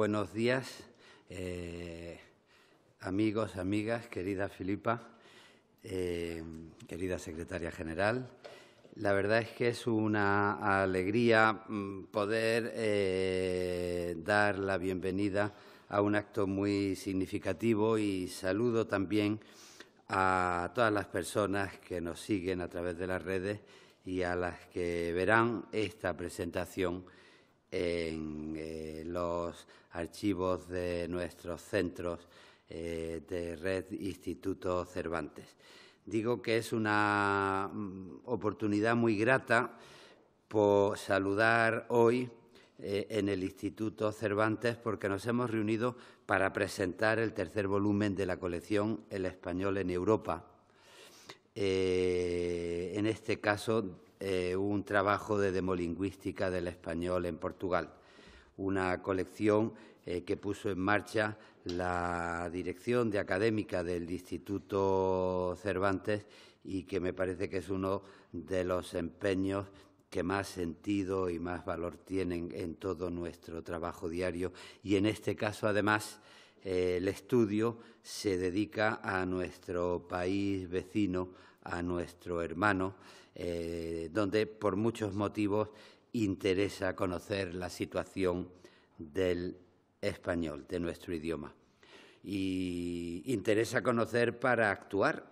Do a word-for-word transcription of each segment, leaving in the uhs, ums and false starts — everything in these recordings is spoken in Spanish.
buenos días, eh, amigos, amigas, querida Filipa, eh, querida secretaria general. La verdad es que es una alegría poder eh, dar la bienvenida a un acto muy significativo, y saludo también a todas las personas que nos siguen a través de las redes y a las que verán esta presentación en eh, los archivos de nuestros centros eh, de Red Instituto Cervantes. Digo que es una oportunidad muy grata por saludar hoy eh, en el Instituto Cervantes, porque nos hemos reunido para presentar el tercer volumen de la colección El Español en Europa. Eh, en este caso, eh, un trabajo de demolingüística del español en Portugal, una colección eh, que puso en marcha la dirección de académica del Instituto Cervantes y que me parece que es uno de los empeños que más sentido y más valor tienen en todo nuestro trabajo diario. Y en este caso, además, eh, el estudio se dedica a nuestro país vecino, a nuestro hermano, eh, donde por muchos motivos interesa conocer la situación del español, de nuestro idioma. Y interesa conocer para actuar,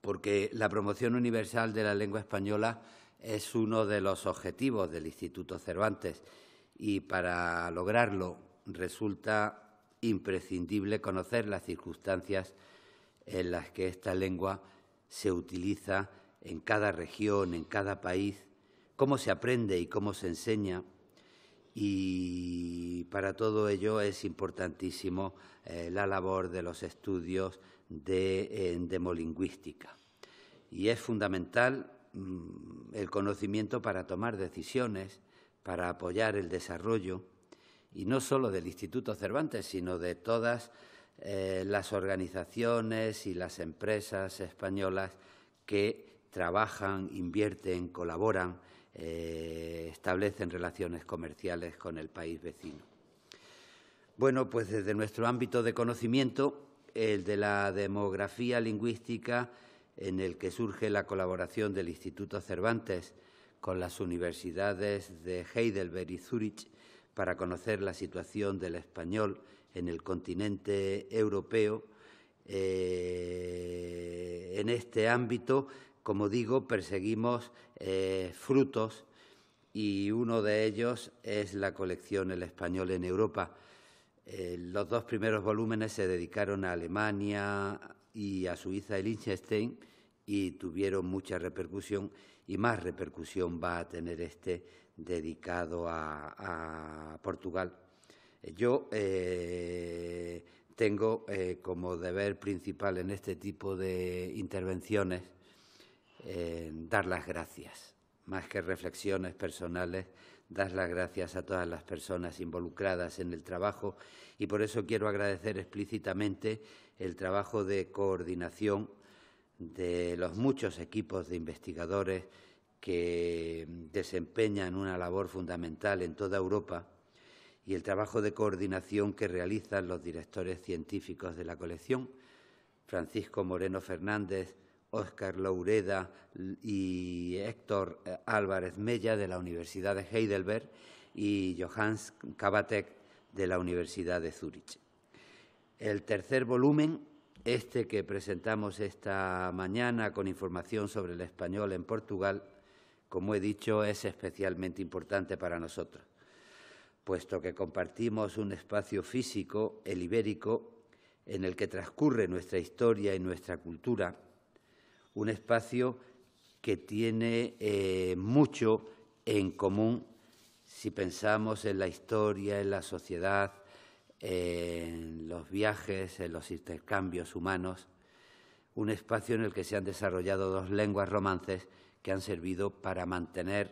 porque la promoción universal de la lengua española es uno de los objetivos del Instituto Cervantes, y para lograrlo resulta imprescindible conocer las circunstancias en las que esta lengua se utiliza en cada región, en cada país, cómo se aprende y cómo se enseña. Y para todo ello es importantísimo eh, la labor de los estudios de demolingüística. Y es fundamental mmm, el conocimiento para tomar decisiones, para apoyar el desarrollo, y no solo del Instituto Cervantes, sino de todas eh, las organizaciones y las empresas españolas que trabajan, invierten, colaboran, Eh, establecen relaciones comerciales con el país vecino. Bueno, pues desde nuestro ámbito de conocimiento, el de la demografía lingüística, en el que surge la colaboración del Instituto Cervantes con las universidades de Heidelberg y Zúrich para conocer la situación del español en el continente europeo. Eh, en este ámbito, como digo, perseguimos eh, frutos, y uno de ellos es la colección El Español en Europa. Eh, los dos primeros volúmenes se dedicaron a Alemania y a Suiza y Liechtenstein, y tuvieron mucha repercusión, y más repercusión va a tener este dedicado a, a Portugal. Yo eh, tengo eh, como deber principal en este tipo de intervenciones Eh, dar las gracias, más que reflexiones personales, dar las gracias a todas las personas involucradas en el trabajo, y por eso quiero agradecer explícitamente el trabajo de coordinación de los muchos equipos de investigadores que desempeñan una labor fundamental en toda Europa, y el trabajo de coordinación que realizan los directores científicos de la colección, Francisco Moreno Fernández, Óscar Laureda y Héctor Álvarez Mella, de la Universidad de Heidelberg, y Johannes Kabatek, de la Universidad de Zúrich. El tercer volumen, este que presentamos esta mañana con información sobre el español en Portugal, como he dicho, es especialmente importante para nosotros, puesto que compartimos un espacio físico, el ibérico, en el que transcurre nuestra historia y nuestra cultura. Un espacio que tiene eh, mucho en común si pensamos en la historia, en la sociedad, eh, en los viajes, en los intercambios humanos. Un espacio en el que se han desarrollado dos lenguas romances que han servido para mantener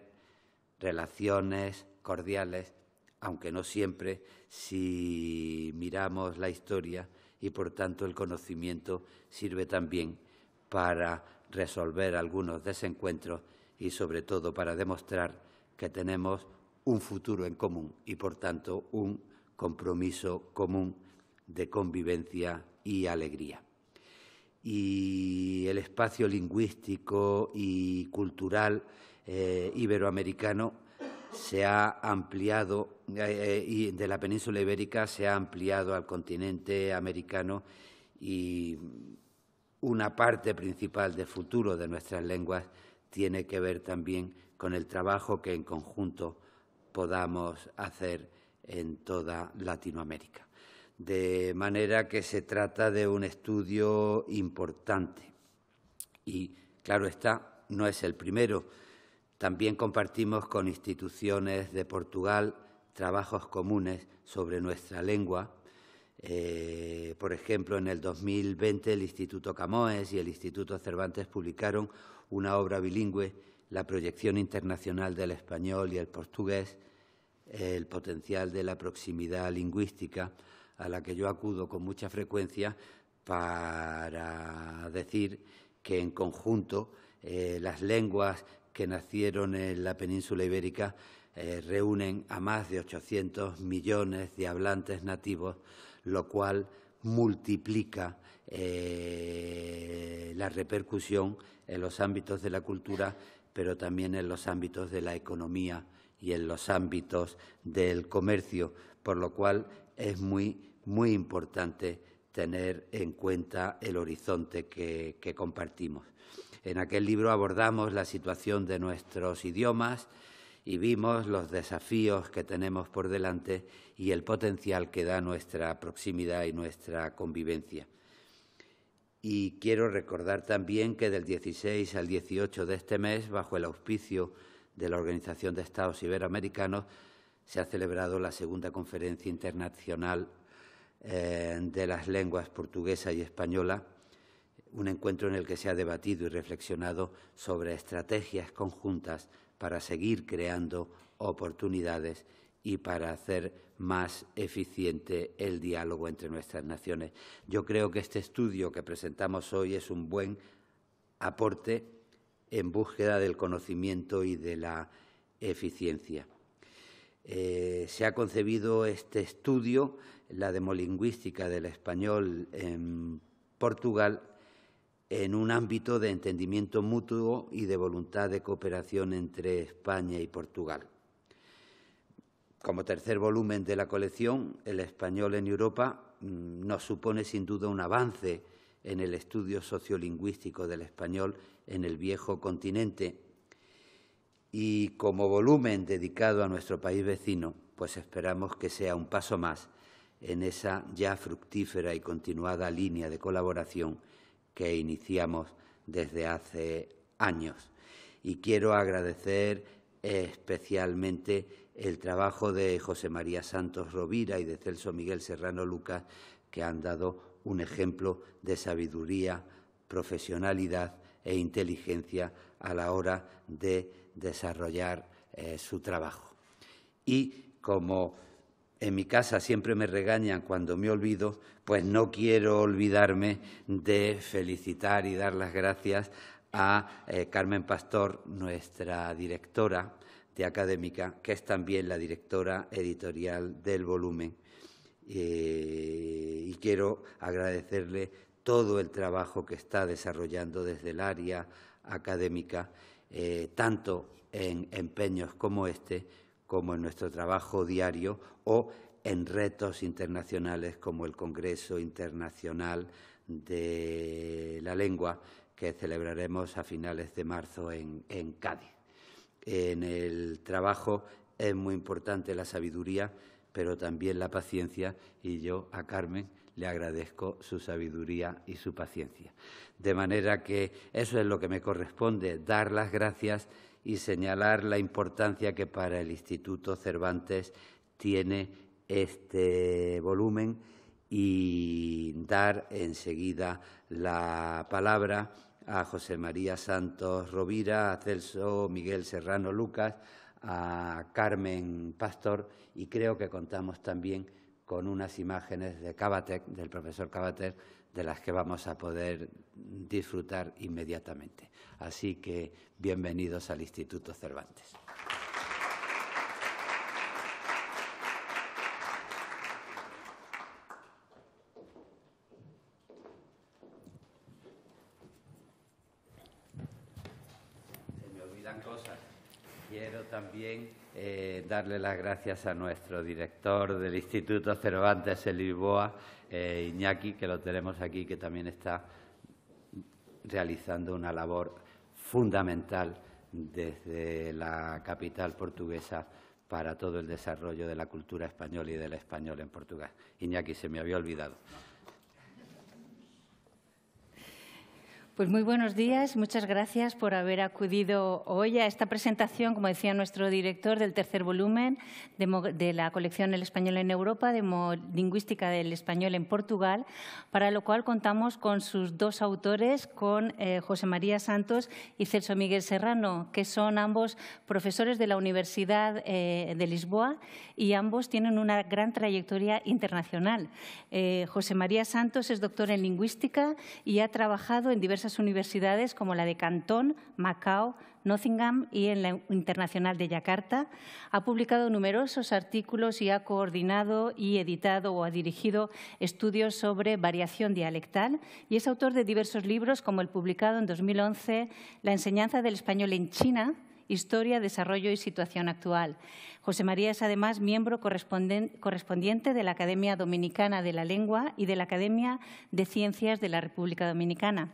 relaciones cordiales, aunque no siempre, si miramos la historia, y por tanto el conocimiento sirve también para resolver algunos desencuentros y, sobre todo, para demostrar que tenemos un futuro en común y, por tanto, un compromiso común de convivencia y alegría. Y el espacio lingüístico y cultural eh, iberoamericano se ha ampliado, eh, y de la península ibérica se ha ampliado al continente americano, y una parte principal del futuro de nuestras lenguas tiene que ver también con el trabajo que en conjunto podamos hacer en toda Latinoamérica. De manera que se trata de un estudio importante y, claro está, no es el primero. También compartimos con instituciones de Portugal trabajos comunes sobre nuestra lengua. Eh, por ejemplo, en el dos mil veinte el Instituto Camões y el Instituto Cervantes publicaron una obra bilingüe, La proyección internacional del español y el portugués, el potencial de la proximidad lingüística, a la que yo acudo con mucha frecuencia para decir que en conjunto eh, las lenguas que nacieron en la península ibérica eh, reúnen a más de ochocientos millones de hablantes nativos, lo cual multiplica eh, la repercusión en los ámbitos de la cultura, pero también en los ámbitos de la economía y en los ámbitos del comercio, por lo cual es muy muy importante tener en cuenta el horizonte que, que compartimos. En aquel libro abordamos la situación de nuestros idiomas y vimos los desafíos que tenemos por delante y el potencial que da nuestra proximidad y nuestra convivencia. Y quiero recordar también que del dieciséis al dieciocho de este mes, bajo el auspicio de la Organización de Estados Iberoamericanos, se ha celebrado la Segunda Conferencia Internacional eh, de las Lenguas Portuguesa y Española, un encuentro en el que se ha debatido y reflexionado sobre estrategias conjuntas para seguir creando oportunidades y para hacer más eficiente el diálogo entre nuestras naciones. Yo creo que este estudio que presentamos hoy es un buen aporte en búsqueda del conocimiento y de la eficiencia. Eh, se ha concebido este estudio, la demolingüística del español en Portugal, en un ámbito de entendimiento mutuo y de voluntad de cooperación entre España y Portugal. Como tercer volumen de la colección, El Español en Europa nos supone sin duda un avance en el estudio sociolingüístico del español en el viejo continente, y como volumen dedicado a nuestro país vecino, pues esperamos que sea un paso más en esa ya fructífera y continuada línea de colaboración que iniciamos desde hace años. Y quiero agradecer especialmente el trabajo de José María Santos Rovira y de Celso Miguel Serrano Lucas, que han dado un ejemplo de sabiduría, profesionalidad e inteligencia a la hora de desarrollar eh, su trabajo. Y como en mi casa siempre me regañan cuando me olvido, pues no quiero olvidarme de felicitar y dar las gracias a eh, Carmen Pastor, nuestra directora académica, que es también la directora editorial del volumen, eh, y quiero agradecerle todo el trabajo que está desarrollando desde el área académica, eh, tanto en empeños como este, como en nuestro trabajo diario o en retos internacionales como el Congreso Internacional de la Lengua, que celebraremos a finales de marzo en, en Cádiz. En el trabajo es muy importante la sabiduría, pero también la paciencia, y yo a Carmen le agradezco su sabiduría y su paciencia. De manera que eso es lo que me corresponde, dar las gracias y señalar la importancia que para el Instituto Cervantes tiene este volumen, y dar enseguida la palabra a José María Santos Rovira, a Celso Miguel Serrano Lucas, a Carmen Pastor, y creo que contamos también con unas imágenes de Kabatek, del profesor Kabatek, de las que vamos a poder disfrutar inmediatamente. Así que bienvenidos al Instituto Cervantes. gran cosa. Quiero también eh, darle las gracias a nuestro director del Instituto Cervantes en Lisboa, eh, Iñaki, que lo tenemos aquí, que también está realizando una labor fundamental desde la capital portuguesa para todo el desarrollo de la cultura española y del español en Portugal. Iñaki, se me había olvidado. Pues muy buenos días, muchas gracias por haber acudido hoy a esta presentación, como decía nuestro director, del tercer volumen de, de la colección El Español en Europa, Demolingüística del Español en Portugal, para lo cual contamos con sus dos autores, con eh, José María Santos y Celso Miguel Serrano, que son ambos profesores de la Universidad eh, de Lisboa y ambos tienen una gran trayectoria internacional. Eh, José María Santos es doctor en Lingüística y ha trabajado en diversas universidades como la de Cantón, Macao, Nottingham y en la Internacional de Yakarta. Ha publicado numerosos artículos y ha coordinado y editado o ha dirigido estudios sobre variación dialectal y es autor de diversos libros como el publicado en dos mil once, La enseñanza del español en China, Historia, Desarrollo y Situación Actual. José María es además miembro correspondiente de la Academia Dominicana de la Lengua y de la Academia de Ciencias de la República Dominicana.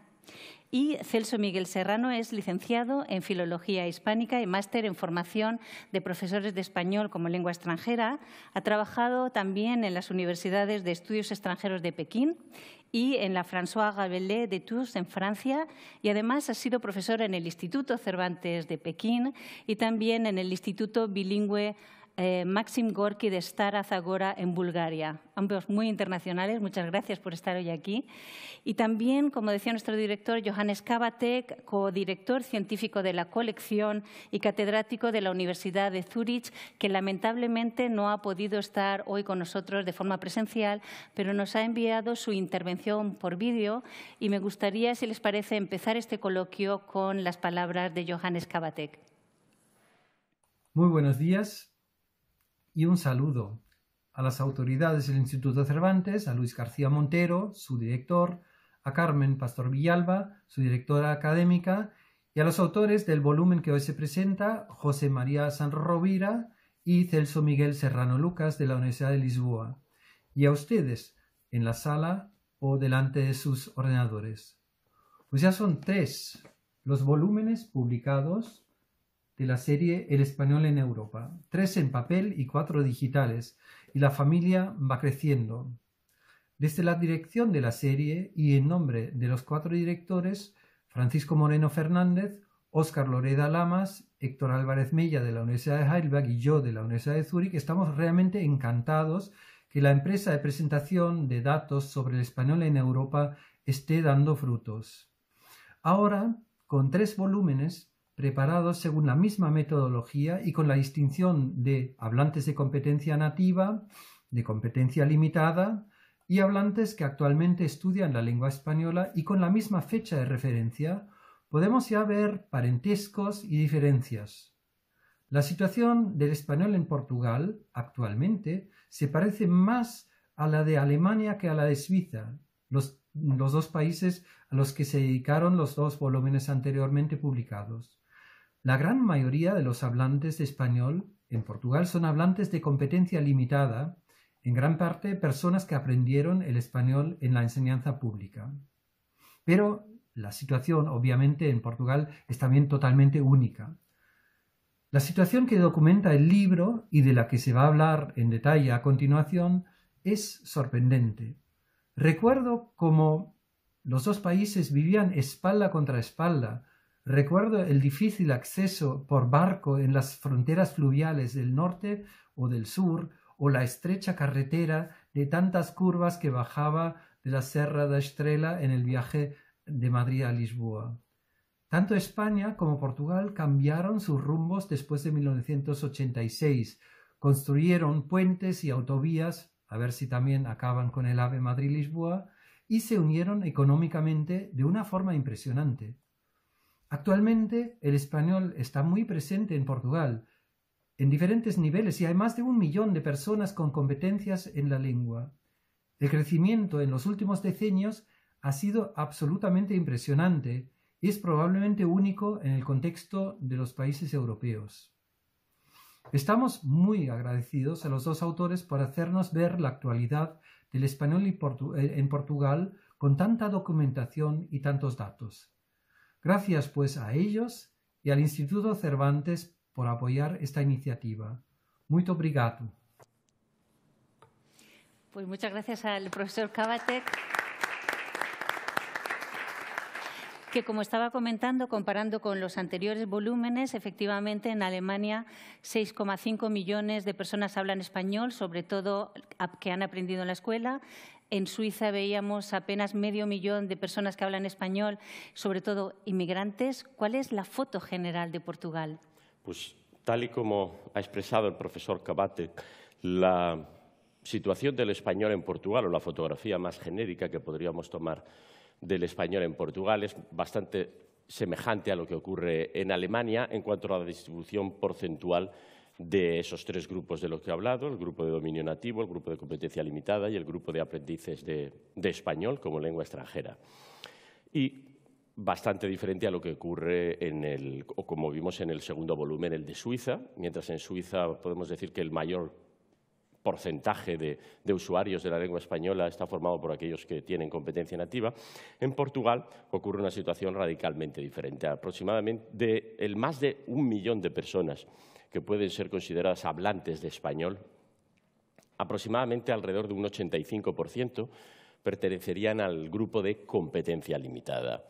Y Celso Miguel Serrano es licenciado en Filología Hispánica y máster en formación de profesores de español como lengua extranjera. Ha trabajado también en las Universidades de Estudios Extranjeros de Pekín y en la François Gabelet de Tours, en Francia, y además ha sido profesor en el Instituto Cervantes de Pekín y también en el Instituto Bilingüe eh, Maxim Gorki de Stara Zagora, en Bulgaria. Ambos muy internacionales, muchas gracias por estar hoy aquí. Y también, como decía nuestro director, Johannes Kabatek, codirector científico de la colección y catedrático de la Universidad de Zúrich, que lamentablemente no ha podido estar hoy con nosotros de forma presencial, pero nos ha enviado su intervención por vídeo y me gustaría, si les parece, empezar este coloquio con las palabras de Johannes Kabatek. Muy buenos días y un saludo a las autoridades del Instituto Cervantes, a Luis García Montero, su director, a Carmen Pastor Villalba, su directora académica, y a los autores del volumen que hoy se presenta, José María Santos Rovira y Celso Miguel Serrano Lucas de la Universidad de Lisboa, y a ustedes en la sala o delante de sus ordenadores. Pues ya son tres los volúmenes publicados de la serie El Español en Europa, tres en papel y cuatro digitales, y la familia va creciendo. Desde la dirección de la serie y en nombre de los cuatro directores, Francisco Moreno Fernández, Óscar Laureda Lamas, Héctor Álvarez Mella de la Universidad de Heidelberg y yo de la Universidad de Zúrich, estamos realmente encantados que la empresa de presentación de datos sobre el español en Europa esté dando frutos. Ahora, con tres volúmenes preparados según la misma metodología y con la distinción de hablantes de competencia nativa, de competencia limitada y hablantes que actualmente estudian la lengua española y con la misma fecha de referencia, podemos ya ver parentescos y diferencias. La situación del español en Portugal actualmente se parece más a la de Alemania que a la de Suiza, los, los dos países a los que se dedicaron los dos volúmenes anteriormente publicados. La gran mayoría de los hablantes de español en Portugal son hablantes de competencia limitada, en gran parte personas que aprendieron el español en la enseñanza pública. Pero la situación, obviamente, en Portugal es también totalmente única. La situación que documenta el libro y de la que se va a hablar en detalle a continuación es sorprendente. Recuerdo cómo los dos países vivían espalda contra espalda. Recuerdo el difícil acceso por barco en las fronteras fluviales del norte o del sur, o la estrecha carretera de tantas curvas que bajaba de la Serra da Estrela en el viaje de Madrid a Lisboa. Tanto España como Portugal cambiaron sus rumbos después de mil novecientos ochenta y seis, construyeron puentes y autovías, a ver si también acaban con el AVE Madrid-Lisboa, y se unieron económicamente de una forma impresionante. Actualmente el español está muy presente en Portugal, en diferentes niveles, y hay más de un millón de personas con competencias en la lengua. El crecimiento en los últimos decenios ha sido absolutamente impresionante y es probablemente único en el contexto de los países europeos. Estamos muy agradecidos a los dos autores por hacernos ver la actualidad del español en Portugal con tanta documentación y tantos datos. Gracias pues a ellos y al Instituto Cervantes por apoyar esta iniciativa. Muito obrigado. Pues muchas gracias al profesor Kabatek, que como estaba comentando, comparando con los anteriores volúmenes, efectivamente en Alemania seis coma cinco millones de personas hablan español, sobre todo que han aprendido en la escuela. En Suiza veíamos apenas medio millón de personas que hablan español, sobre todo inmigrantes. ¿Cuál es la foto general de Portugal? Pues tal y como ha expresado el profesor Kabatek, la situación del español en Portugal, o la fotografía más genérica que podríamos tomar del español en Portugal, es bastante semejante a lo que ocurre en Alemania en cuanto a la distribución porcentual de esos tres grupos de los que he hablado, el grupo de dominio nativo, el grupo de competencia limitada y el grupo de aprendices de, de español como lengua extranjera. Y bastante diferente a lo que ocurre en el, o como vimos en el segundo volumen, el de Suiza, mientras en Suiza podemos decir que el mayor porcentaje de, de usuarios de la lengua española está formado por aquellos que tienen competencia nativa. En Portugal ocurre una situación radicalmente diferente. Aproximadamente de, el más de un millón de personas que pueden ser consideradas hablantes de español, aproximadamente alrededor de un ochenta y cinco por ciento pertenecerían al grupo de competencia limitada.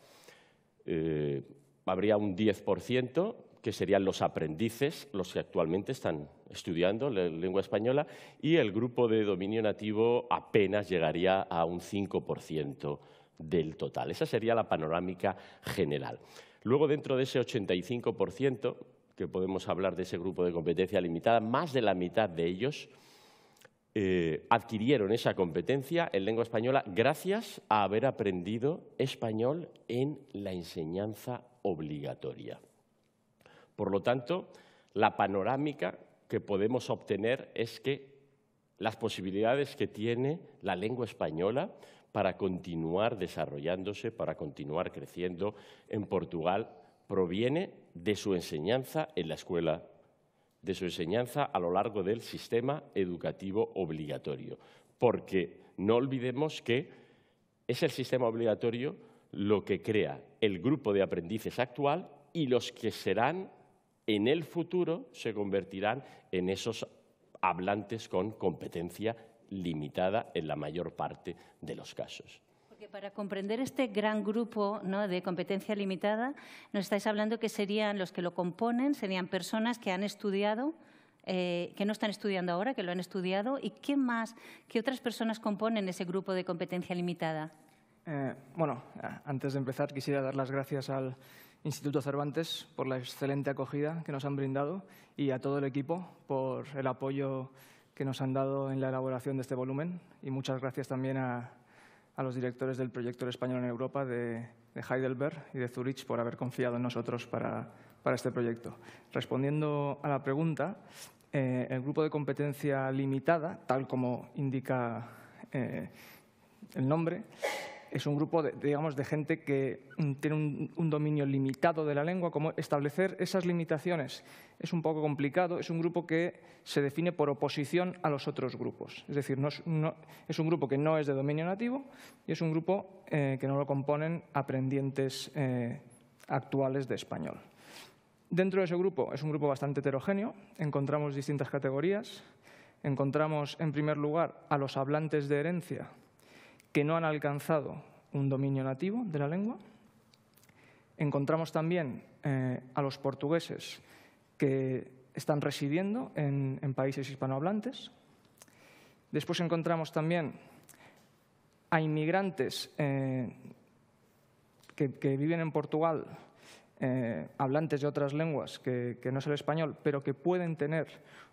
Eh, habría un diez por ciento que serían los aprendices, los que actualmente están estudiando la lengua española, y el grupo de dominio nativo apenas llegaría a un cinco por ciento del total. Esa sería la panorámica general. Luego, dentro de ese ochenta y cinco por ciento, que podemos hablar de ese grupo de competencia limitada, más de la mitad de ellos eh, adquirieron esa competencia en lengua española gracias a haber aprendido español en la enseñanza obligatoria. Por lo tanto, la panorámica que podemos obtener es que las posibilidades que tiene la lengua española para continuar desarrollándose, para continuar creciendo en Portugal, proviene de su enseñanza en la escuela, de su enseñanza a lo largo del sistema educativo obligatorio. Porque no olvidemos que es el sistema obligatorio lo que crea el grupo de aprendices actual y los que serán en el futuro, se convertirán en esos hablantes con competencia limitada en la mayor parte de los casos. Porque para comprender este gran grupo, ¿no?, de competencia limitada, nos estáis hablando que serían los que lo componen, serían personas que han estudiado, eh, que no están estudiando ahora, que lo han estudiado. ¿Y qué más, qué otras personas componen ese grupo de competencia limitada? Eh, bueno, antes de empezar quisiera dar las gracias al Instituto Cervantes por la excelente acogida que nos han brindado y a todo el equipo por el apoyo que nos han dado en la elaboración de este volumen. Y muchas gracias también a... a los directores del proyecto El Español en Europa de, de Heidelberg y de Zúrich por haber confiado en nosotros para, para este proyecto. Respondiendo a la pregunta, eh, el grupo de competencia limitada, tal como indica eh, el nombre, es un grupo de, digamos, de gente que tiene un, un dominio limitado de la lengua. Como establecer esas limitaciones es un poco complicado. Es un grupo que se define por oposición a los otros grupos. Es decir, no es, no, es un grupo que no es de dominio nativo y es un grupo eh, que no lo componen aprendientes eh, actuales de español. Dentro de ese grupo es un grupo bastante heterogéneo. Encontramos distintas categorías. Encontramos, en primer lugar, a los hablantes de herencia, que no han alcanzado un dominio nativo de la lengua. Encontramos también eh, a los portugueses que están residiendo en, en países hispanohablantes. Después encontramos también a inmigrantes eh, que, que viven en Portugal, eh, hablantes de otras lenguas que, que no es el español, pero que pueden tener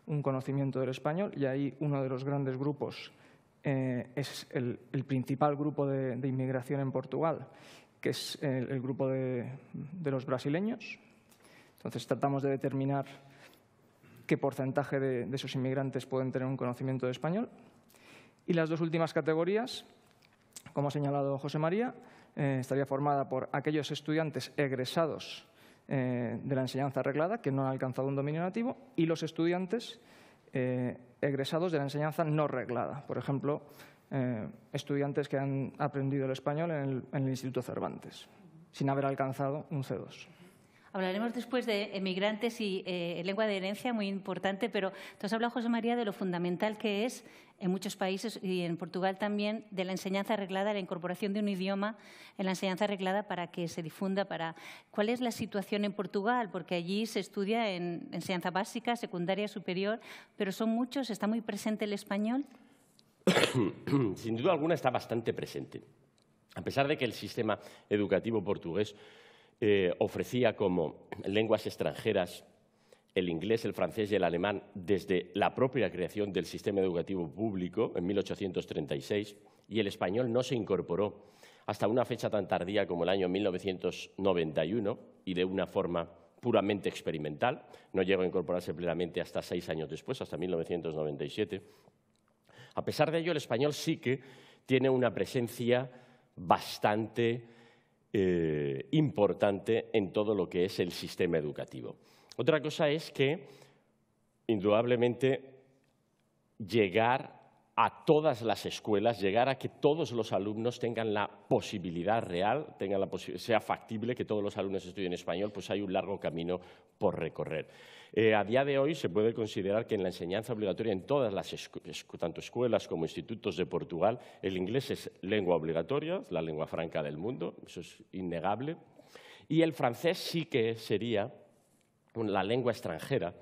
un conocimiento del español, y ahí uno de los grandes grupos Eh, es el, el principal grupo de, de inmigración en Portugal, que es el, el grupo de, de los brasileños. Entonces, tratamos de determinar qué porcentaje de, de esos inmigrantes pueden tener un conocimiento de español. Y las dos últimas categorías, como ha señalado José María, eh, estaría formada por aquellos estudiantes egresados eh, de la enseñanza reglada que no han alcanzado un dominio nativo y los estudiantes eh, egresados de la enseñanza no reglada. Por ejemplo, eh, estudiantes que han aprendido el español en el, en el Instituto Cervantes, sin haber alcanzado un C dos. Hablaremos después de emigrantes y eh, lengua de herencia, muy importante, pero tú has hablado, José María, de lo fundamental que es en muchos países y en Portugal también de la enseñanza reglada, la incorporación de un idioma en la enseñanza reglada para que se difunda. Para... ¿Cuál es la situación en Portugal? Porque allí se estudia en enseñanza básica, secundaria, superior, pero son muchos, ¿está muy presente el español? Sin duda alguna está bastante presente, a pesar de que el sistema educativo portugués Eh, ofrecía como lenguas extranjeras el inglés, el francés y el alemán desde la propia creación del sistema educativo público en mil ochocientos treinta y seis, y el español no se incorporó hasta una fecha tan tardía como el año mil novecientos noventa y uno y de una forma puramente experimental. No llegó a incorporarse plenamente hasta seis años después, hasta mil novecientos noventa y siete. A pesar de ello, el español sí que tiene una presencia bastante Eh, importante en todo lo que es el sistema educativo. Otra cosa es que, indudablemente, llegar a todas las escuelas, llegar a que todos los alumnos tengan la posibilidad real, tengan la posi- sea factible que todos los alumnos estudien español, pues hay un largo camino por recorrer. Eh, a día de hoy se puede considerar que en la enseñanza obligatoria en todas las escu escu tanto escuelas como institutos de Portugal, el inglés es lengua obligatoria, la lengua franca del mundo, eso es innegable, y el francés sí que sería la lengua extranjera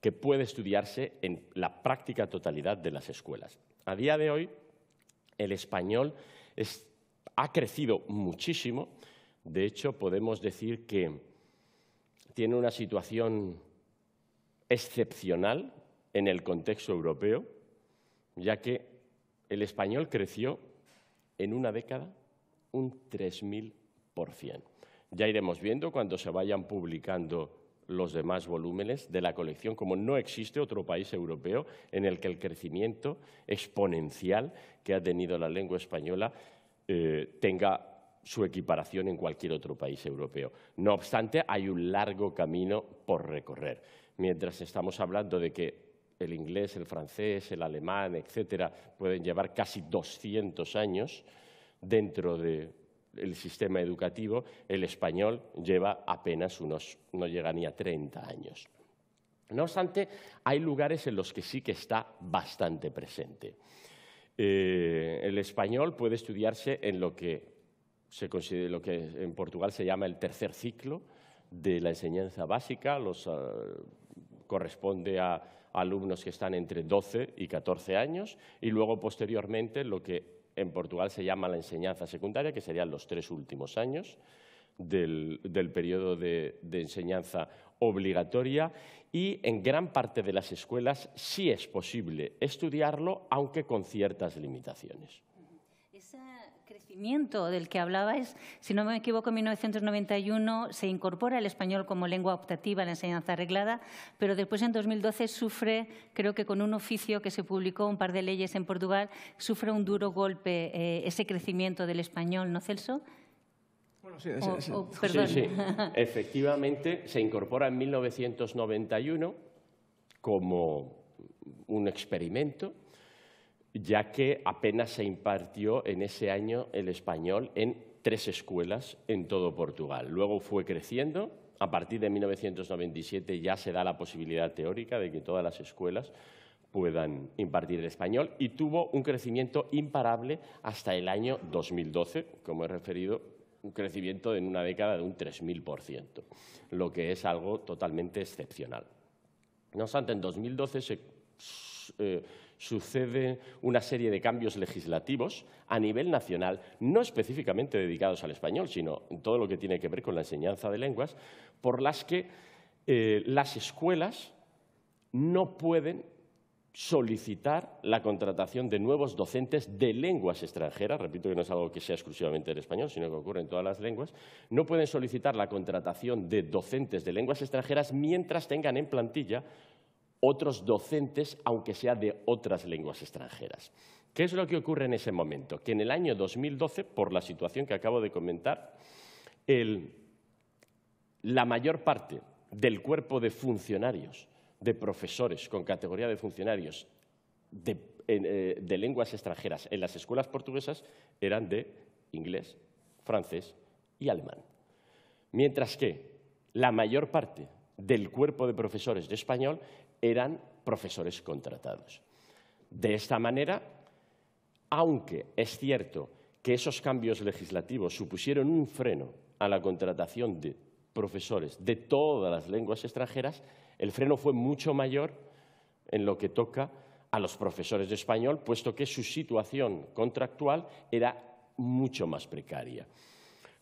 que puede estudiarse en la práctica totalidad de las escuelas. A día de hoy, el español es, ha crecido muchísimo. De hecho, podemos decir que tiene una situación excepcional en el contexto europeo, ya que el español creció en una década un tres mil por ciento. Ya iremos viendo cuando se vayan publicando los demás volúmenes de la colección, como no existe otro país europeo en el que el crecimiento exponencial que ha tenido la lengua española eh, tenga su equiparación en cualquier otro país europeo. No obstante, hay un largo camino por recorrer. Mientras estamos hablando de que el inglés, el francés, el alemán, etcétera, pueden llevar casi doscientos años dentro de el sistema educativo, el español lleva apenas unos, no llega ni a treinta años. No obstante, hay lugares en los que sí que está bastante presente. Eh, el español puede estudiarse en lo que se considera, lo que en Portugal se llama el tercer ciclo de la enseñanza básica, los, uh, corresponde a alumnos que están entre doce y catorce años, y luego posteriormente lo que en Portugal se llama la enseñanza secundaria, que serían los tres últimos años del, del periodo de, de enseñanza obligatoria, y en gran parte de las escuelas sí es posible estudiarlo, aunque con ciertas limitaciones. Ese crecimiento del que hablabas, si no me equivoco, en mil novecientos noventa y uno se incorpora el español como lengua optativa en la enseñanza reglada, pero después en dos mil doce sufre, creo que con un oficio que se publicó, un par de leyes en Portugal, sufre un duro golpe eh, ese crecimiento del español, ¿no, Celso? Bueno, sí, sí, sí. O, o, perdón. Sí, sí. Efectivamente, se incorpora en mil novecientos noventa y uno como un experimento, ya que apenas se impartió en ese año el español en tres escuelas en todo Portugal. Luego fue creciendo. A partir de mil novecientos noventa y siete ya se da la posibilidad teórica de que todas las escuelas puedan impartir el español y tuvo un crecimiento imparable hasta el año dos mil doce, como he referido, un crecimiento en una década de un tres mil por ciento, lo que es algo totalmente excepcional. No obstante, en dos mil doce se Eh, sucede una serie de cambios legislativos a nivel nacional, no específicamente dedicados al español, sino en todo lo que tiene que ver con la enseñanza de lenguas, por las que eh, las escuelas no pueden solicitar la contratación de nuevos docentes de lenguas extranjeras, repito que no es algo que sea exclusivamente del español, sino que ocurre en todas las lenguas, no pueden solicitar la contratación de docentes de lenguas extranjeras mientras tengan en plantilla otros docentes, aunque sea de otras lenguas extranjeras. ¿Qué es lo que ocurre en ese momento? Que en el año dos mil doce, por la situación que acabo de comentar, el, la mayor parte del cuerpo de funcionarios, de profesores con categoría de funcionarios de, eh, de lenguas extranjeras en las escuelas portuguesas eran de inglés, francés y alemán. Mientras que la mayor parte del cuerpo de profesores de español eran profesores contratados. De esta manera, aunque es cierto que esos cambios legislativos supusieron un freno a la contratación de profesores de todas las lenguas extranjeras, el freno fue mucho mayor en lo que toca a los profesores de español, puesto que su situación contractual era mucho más precaria.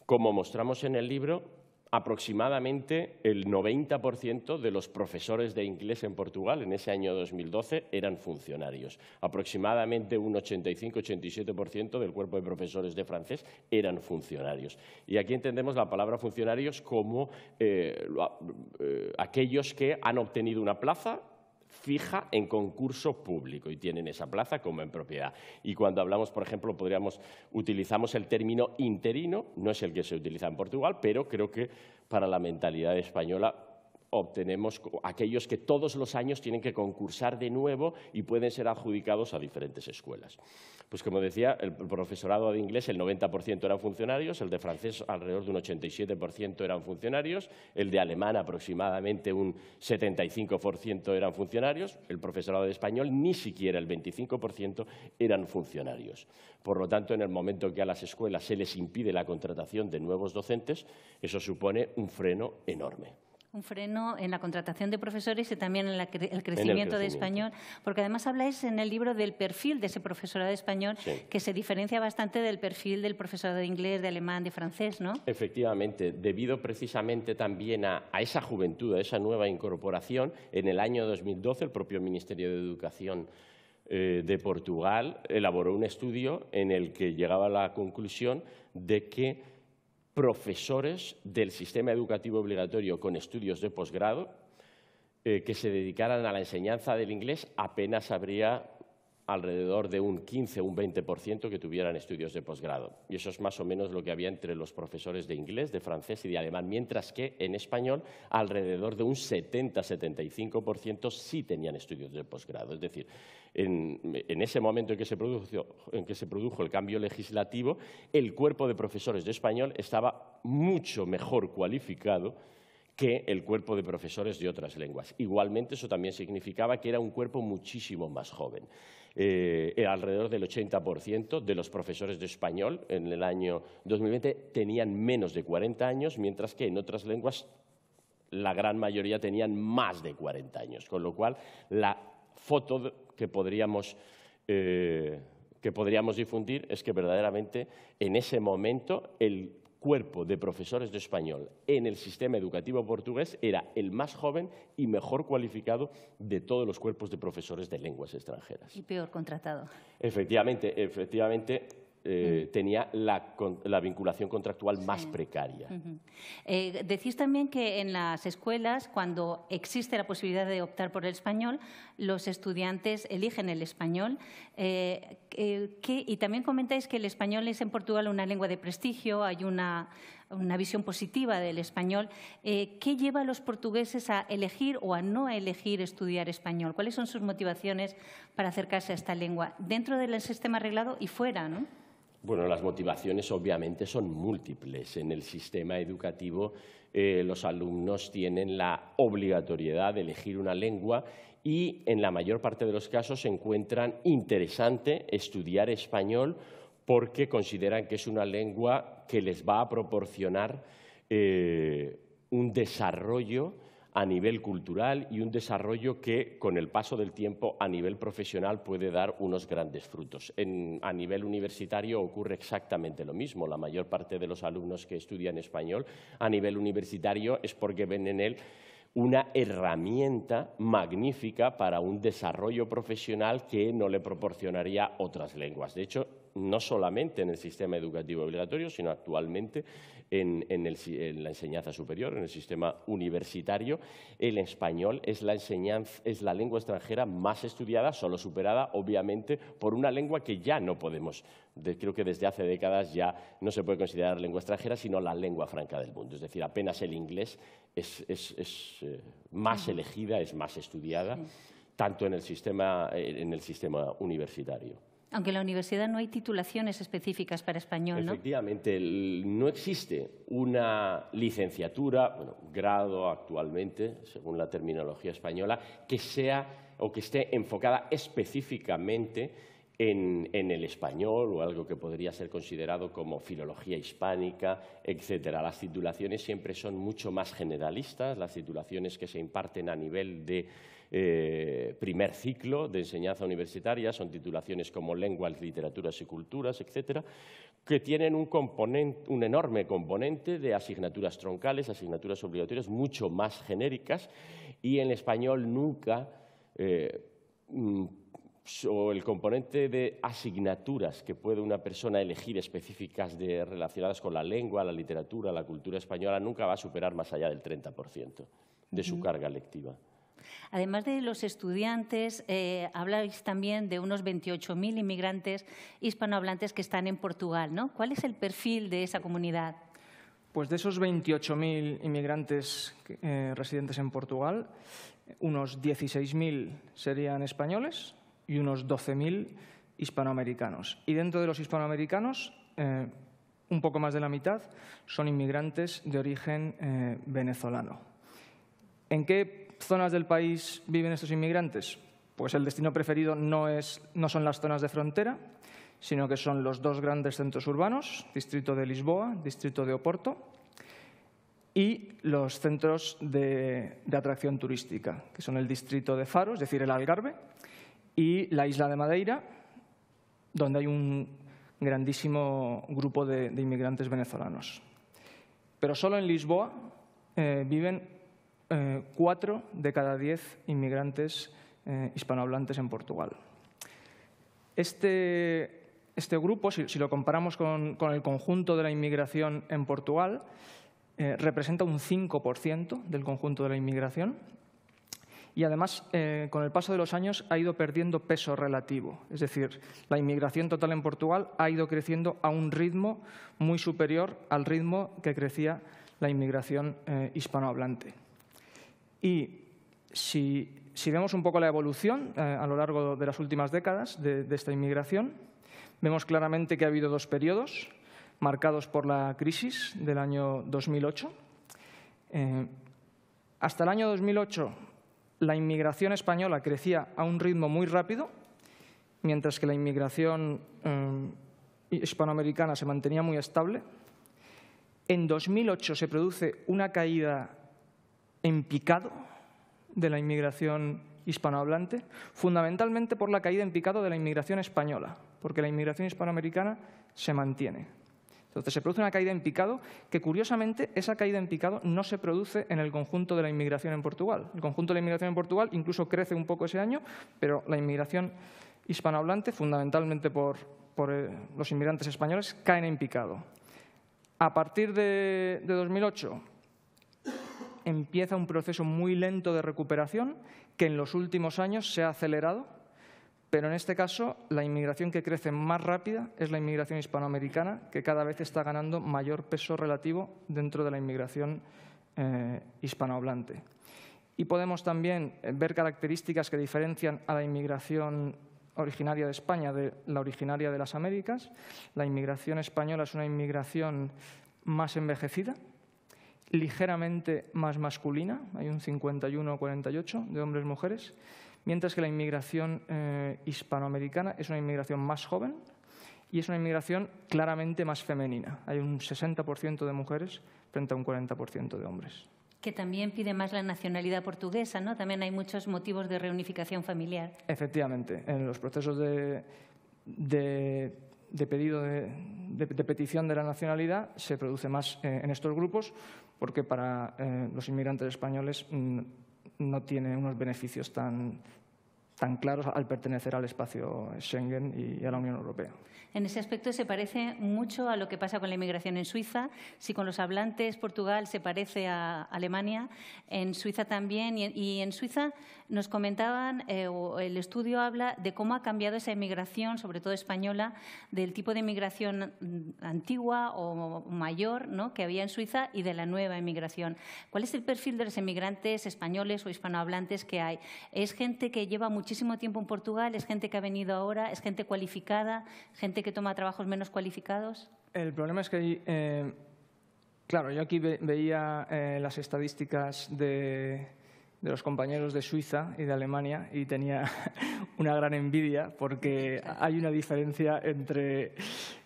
Como mostramos en el libro, aproximadamente el noventa por ciento de los profesores de inglés en Portugal en ese año dos mil doce eran funcionarios. Aproximadamente un ochenta y cinco a ochenta y siete por ciento del cuerpo de profesores de francés eran funcionarios. Y aquí entendemos la palabra funcionarios como eh, eh, aquellos que han obtenido una plaza fija en concurso público y tienen esa plaza como en propiedad. Y cuando hablamos, por ejemplo, podríamos, utilizamos el término interino, no es el que se utiliza en Portugal, pero creo que para la mentalidad española obtenemos aquellos que todos los años tienen que concursar de nuevo y pueden ser adjudicados a diferentes escuelas. Pues como decía, el profesorado de inglés, el noventa por ciento eran funcionarios, el de francés alrededor de un ochenta y siete por ciento eran funcionarios, el de alemán aproximadamente un setenta y cinco por ciento eran funcionarios, el profesorado de español ni siquiera el veinticinco por ciento eran funcionarios. Por lo tanto, en el momento que a las escuelas se les impide la contratación de nuevos docentes, eso supone un freno enorme. Un freno en la contratación de profesores y también en la cre el, crecimiento en el crecimiento de español, porque además habláis en el libro del perfil de ese profesorado de español, sí, que se diferencia bastante del perfil del profesorado de inglés, de alemán, de francés, ¿no? Efectivamente, debido precisamente también a, a esa juventud, a esa nueva incorporación, en el año dos mil doce el propio Ministerio de Educación eh, de Portugal elaboró un estudio en el que llegaba a la conclusión de que profesores del sistema educativo obligatorio con estudios de posgrado eh, que se dedicaran a la enseñanza del inglés apenas habría alrededor de un quince o un veinte por ciento que tuvieran estudios de posgrado. Y eso es más o menos lo que había entre los profesores de inglés, de francés y de alemán, mientras que en español alrededor de un setenta a setenta y cinco por ciento sí tenían estudios de posgrado. Es decir, en, en ese momento en que, se produjo, en que se produjo el cambio legislativo, el cuerpo de profesores de español estaba mucho mejor cualificado que el cuerpo de profesores de otras lenguas. Igualmente, eso también significaba que era un cuerpo muchísimo más joven. Eh, alrededor del ochenta por ciento de los profesores de español en el año dos mil veinte tenían menos de cuarenta años, mientras que en otras lenguas la gran mayoría tenían más de cuarenta años. Con lo cual, la foto que podríamos, eh, que podríamos difundir es que verdaderamente en ese momento el cuerpo de profesores de español en el sistema educativo portugués era el más joven y mejor cualificado de todos los cuerpos de profesores de lenguas extranjeras. Y peor contratado. Efectivamente, efectivamente. Eh, uh-huh. tenía la, la vinculación contractual sí. más precaria. Uh-huh. eh, decís también que en las escuelas, cuando existe la posibilidad de optar por el español, los estudiantes eligen el español. Eh, eh, que, y también comentáis que el español es en Portugal una lengua de prestigio, hay una, una visión positiva del español. Eh, ¿Qué lleva a los portugueses a elegir o a no elegir estudiar español? ¿Cuáles son sus motivaciones para acercarse a esta lengua dentro del sistema reglado y fuera, ¿no? Bueno, las motivaciones obviamente son múltiples. En el sistema educativo eh, los alumnos tienen la obligatoriedad de elegir una lengua y en la mayor parte de los casos se encuentran interesante estudiar español porque consideran que es una lengua que les va a proporcionar eh, un desarrollo a nivel cultural y un desarrollo que, con el paso del tiempo, a nivel profesional puede dar unos grandes frutos. En, a nivel universitario ocurre exactamente lo mismo. La mayor parte de los alumnos que estudian español a nivel universitario es porque ven en él una herramienta magnífica para un desarrollo profesional que no le proporcionaría otras lenguas. De hecho, no solamente en el sistema educativo obligatorio, sino actualmente en, en, el, en la enseñanza superior, en el sistema universitario, el español es la, enseñanza, es la lengua extranjera más estudiada, solo superada, obviamente, por una lengua que ya no podemos, de, creo que desde hace décadas ya no se puede considerar lengua extranjera, sino la lengua franca del mundo. Es decir, apenas el inglés es, es, es eh, más elegida, es más estudiada, tanto en el sistema, en el sistema universitario. Aunque en la universidad no hay titulaciones específicas para español, ¿no? Efectivamente, no existe una licenciatura, bueno, grado actualmente, según la terminología española, que sea o que esté enfocada específicamente en, en el español o algo que podría ser considerado como filología hispánica, etcétera. Las titulaciones siempre son mucho más generalistas, las titulaciones que se imparten a nivel de Eh, primer ciclo de enseñanza universitaria, son titulaciones como lenguas, literaturas y culturas, etcétera, que tienen un, componente, un enorme componente de asignaturas troncales, asignaturas obligatorias mucho más genéricas, y en español nunca eh, o el componente de asignaturas que puede una persona elegir específicas de, relacionadas con la lengua, la literatura, la cultura española, nunca va a superar más allá del treinta por ciento de su carga lectiva. Además de los estudiantes, eh, habláis también de unos veintiocho mil inmigrantes hispanohablantes que están en Portugal, ¿no? ¿Cuál es el perfil de esa comunidad? Pues de esos veintiocho mil inmigrantes eh, residentes en Portugal, unos dieciséis mil serían españoles y unos doce mil hispanoamericanos. Y dentro de los hispanoamericanos, eh, un poco más de la mitad son inmigrantes de origen eh, venezolano. ¿En qué zonas del país viven estos inmigrantes? Pues el destino preferido no, es, no son las zonas de frontera, sino que son los dos grandes centros urbanos, distrito de Lisboa, distrito de Oporto, y los centros de, de atracción turística, que son el distrito de Faro, es decir, el Algarve, y la isla de Madeira, donde hay un grandísimo grupo de, de inmigrantes venezolanos. Pero solo en Lisboa eh, viven Eh, cuatro de cada diez inmigrantes eh, hispanohablantes en Portugal. Este, este grupo, si, si lo comparamos con, con el conjunto de la inmigración en Portugal, eh, representa un cinco por ciento del conjunto de la inmigración y, además, eh, con el paso de los años ha ido perdiendo peso relativo. Es decir, la inmigración total en Portugal ha ido creciendo a un ritmo muy superior al ritmo que crecía la inmigración eh, hispanohablante. Y si, si vemos un poco la evolución eh, a lo largo de las últimas décadas de, de esta inmigración, vemos claramente que ha habido dos periodos marcados por la crisis del año dos mil ocho. Eh, hasta el año dos mil ocho, la inmigración española crecía a un ritmo muy rápido, mientras que la inmigración eh, hispanoamericana se mantenía muy estable. En dos mil ocho se produce una caída en picado de la inmigración hispanohablante, fundamentalmente por la caída en picado de la inmigración española, porque la inmigración hispanoamericana se mantiene. Entonces, se produce una caída en picado que, curiosamente, esa caída en picado no se produce en el conjunto de la inmigración en Portugal. El conjunto de la inmigración en Portugal incluso crece un poco ese año, pero la inmigración hispanohablante, fundamentalmente por, por eh, los inmigrantes españoles, caen en picado. A partir de, de dos mil ocho, empieza un proceso muy lento de recuperación que en los últimos años se ha acelerado, pero en este caso la inmigración que crece más rápida es la inmigración hispanoamericana, que cada vez está ganando mayor peso relativo dentro de la inmigración eh, hispanohablante. Y podemos también ver características que diferencian a la inmigración originaria de España de la originaria de las Américas. La inmigración española es una inmigración más envejecida, ligeramente más masculina, hay un cincuenta y uno a cuarenta y ocho de hombres y mujeres, mientras que la inmigración eh, hispanoamericana es una inmigración más joven y es una inmigración claramente más femenina. Hay un sesenta por ciento de mujeres frente a un cuarenta por ciento de hombres. Que también pide más la nacionalidad portuguesa, ¿no? También hay muchos motivos de reunificación familiar. Efectivamente, en los procesos de, de de pedido de, de, de petición de la nacionalidad se produce más eh, en estos grupos, porque para eh, los inmigrantes españoles no tiene unos beneficios tan, tan claros al pertenecer al espacio Schengen y a la Unión Europea. En ese aspecto se parece mucho a lo que pasa con la inmigración en Suiza. Si con los hablantes Portugal se parece a Alemania, en Suiza también. Y en Suiza nos comentaban, eh, o el estudio habla de cómo ha cambiado esa inmigración, sobre todo española, del tipo de inmigración antigua o mayor, ¿no?, que había en Suiza y de la nueva inmigración. ¿Cuál es el perfil de los inmigrantes españoles o hispanohablantes que hay? ¿Es gente que lleva muchísimo tiempo en Portugal? ¿Es gente que ha venido ahora? ¿Es gente cualificada? ¿Gente que toma trabajos menos cualificados? El problema es que, eh, claro, yo aquí ve, veía eh, las estadísticas de, de los compañeros de Suiza y de Alemania y tenía una gran envidia, porque hay una diferencia entre,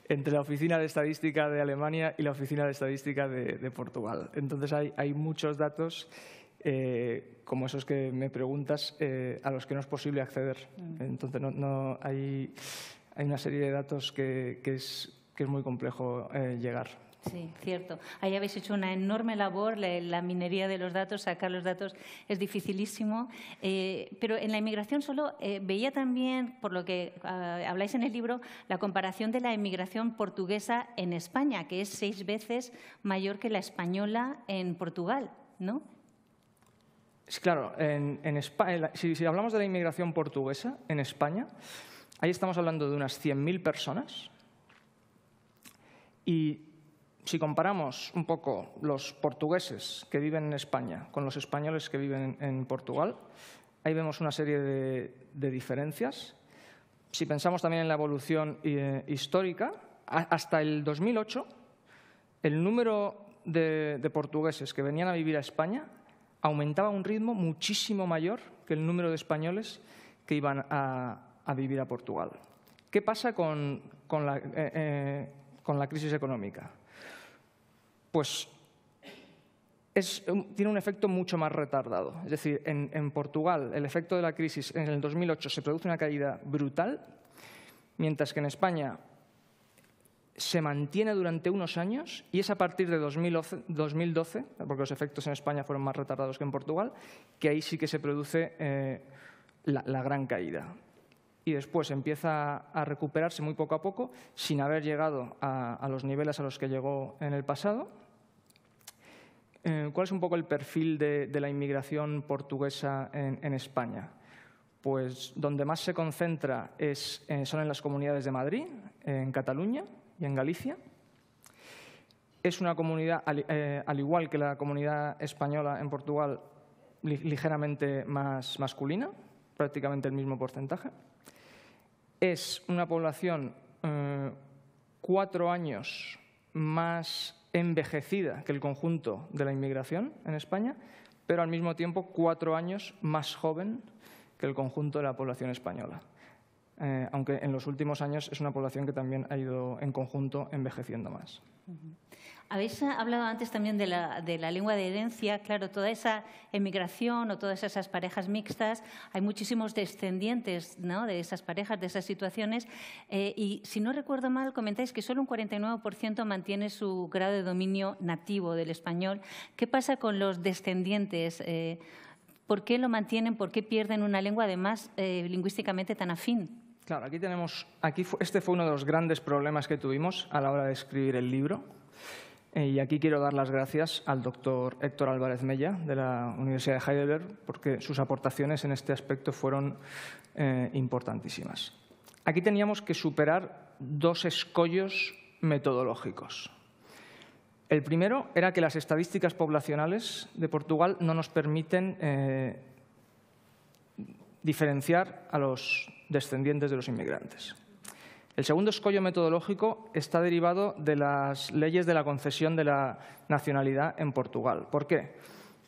entre la Oficina de Estadística de Alemania y la Oficina de Estadística de, de Portugal. Entonces hay, hay muchos datos Eh, como esos que me preguntas, eh, a los que no es posible acceder. Entonces, no, no hay, hay una serie de datos que, que, es, que es muy complejo eh, llegar. Sí, cierto. Ahí habéis hecho una enorme labor, la, la minería de los datos, sacar los datos es dificilísimo. Eh, pero en la inmigración solo eh, veía también, por lo que uh, habláis en el libro, la comparación de la inmigración portuguesa en España, que es seis veces mayor que la española en Portugal, ¿no? Claro, en, en España, si, si hablamos de la inmigración portuguesa en España, ahí estamos hablando de unas cien mil personas. Y si comparamos un poco los portugueses que viven en España con los españoles que viven en, en Portugal, ahí vemos una serie de, de diferencias. Si pensamos también en la evolución eh, histórica, a, hasta el dos mil ocho, el número de, de portugueses que venían a vivir a España aumentaba a un ritmo muchísimo mayor que el número de españoles que iban a, a vivir a Portugal. ¿Qué pasa con, con, la, eh, eh, con la crisis económica? Pues es, tiene un efecto mucho más retardado. Es decir, en, en Portugal el efecto de la crisis en el dos mil ocho se produce una caída brutal, mientras que en España se mantiene durante unos años, y es a partir de dos mil doce, porque los efectos en España fueron más retardados que en Portugal, que ahí sí que se produce eh, la, la gran caída. Y después empieza a recuperarse muy poco a poco, sin haber llegado a, a los niveles a los que llegó en el pasado. Eh, ¿Cuál es un poco el perfil de, de la inmigración portuguesa en, en España? Pues donde más se concentra es, eh, son en las comunidades de Madrid, en Cataluña y en Galicia. Es una comunidad, al, eh, al igual que la comunidad española en Portugal, li, ligeramente más masculina, prácticamente el mismo porcentaje. Es una población eh, cuatro años más envejecida que el conjunto de la inmigración en España, pero al mismo tiempo cuatro años más joven que el conjunto de la población española. Eh, aunque en los últimos años es una población que también ha ido en conjunto envejeciendo más. Uh-huh. Habéis hablado antes también de la, de la lengua de herencia. Claro, toda esa emigración o todas esas parejas mixtas, hay muchísimos descendientes, ¿no?, de esas parejas, de esas situaciones. Eh, y si no recuerdo mal, comentáis que solo un cuarenta y nueve por ciento mantiene su grado de dominio nativo del español. ¿Qué pasa con los descendientes? Eh, ¿Por qué lo mantienen? ¿Por qué pierden una lengua, además, eh, lingüísticamente tan afín? Claro, aquí tenemos, aquí este fue uno de los grandes problemas que tuvimos a la hora de escribir el libro. Eh, y aquí quiero dar las gracias al doctor Héctor Álvarez Mella, de la Universidad de Heidelberg, porque sus aportaciones en este aspecto fueron eh, importantísimas. Aquí teníamos que superar dos escollos metodológicos. El primero era que las estadísticas poblacionales de Portugal no nos permiten eh, diferenciar a los descendientes de los inmigrantes. El segundo escollo metodológico está derivado de las leyes de la concesión de la nacionalidad en Portugal. ¿Por qué?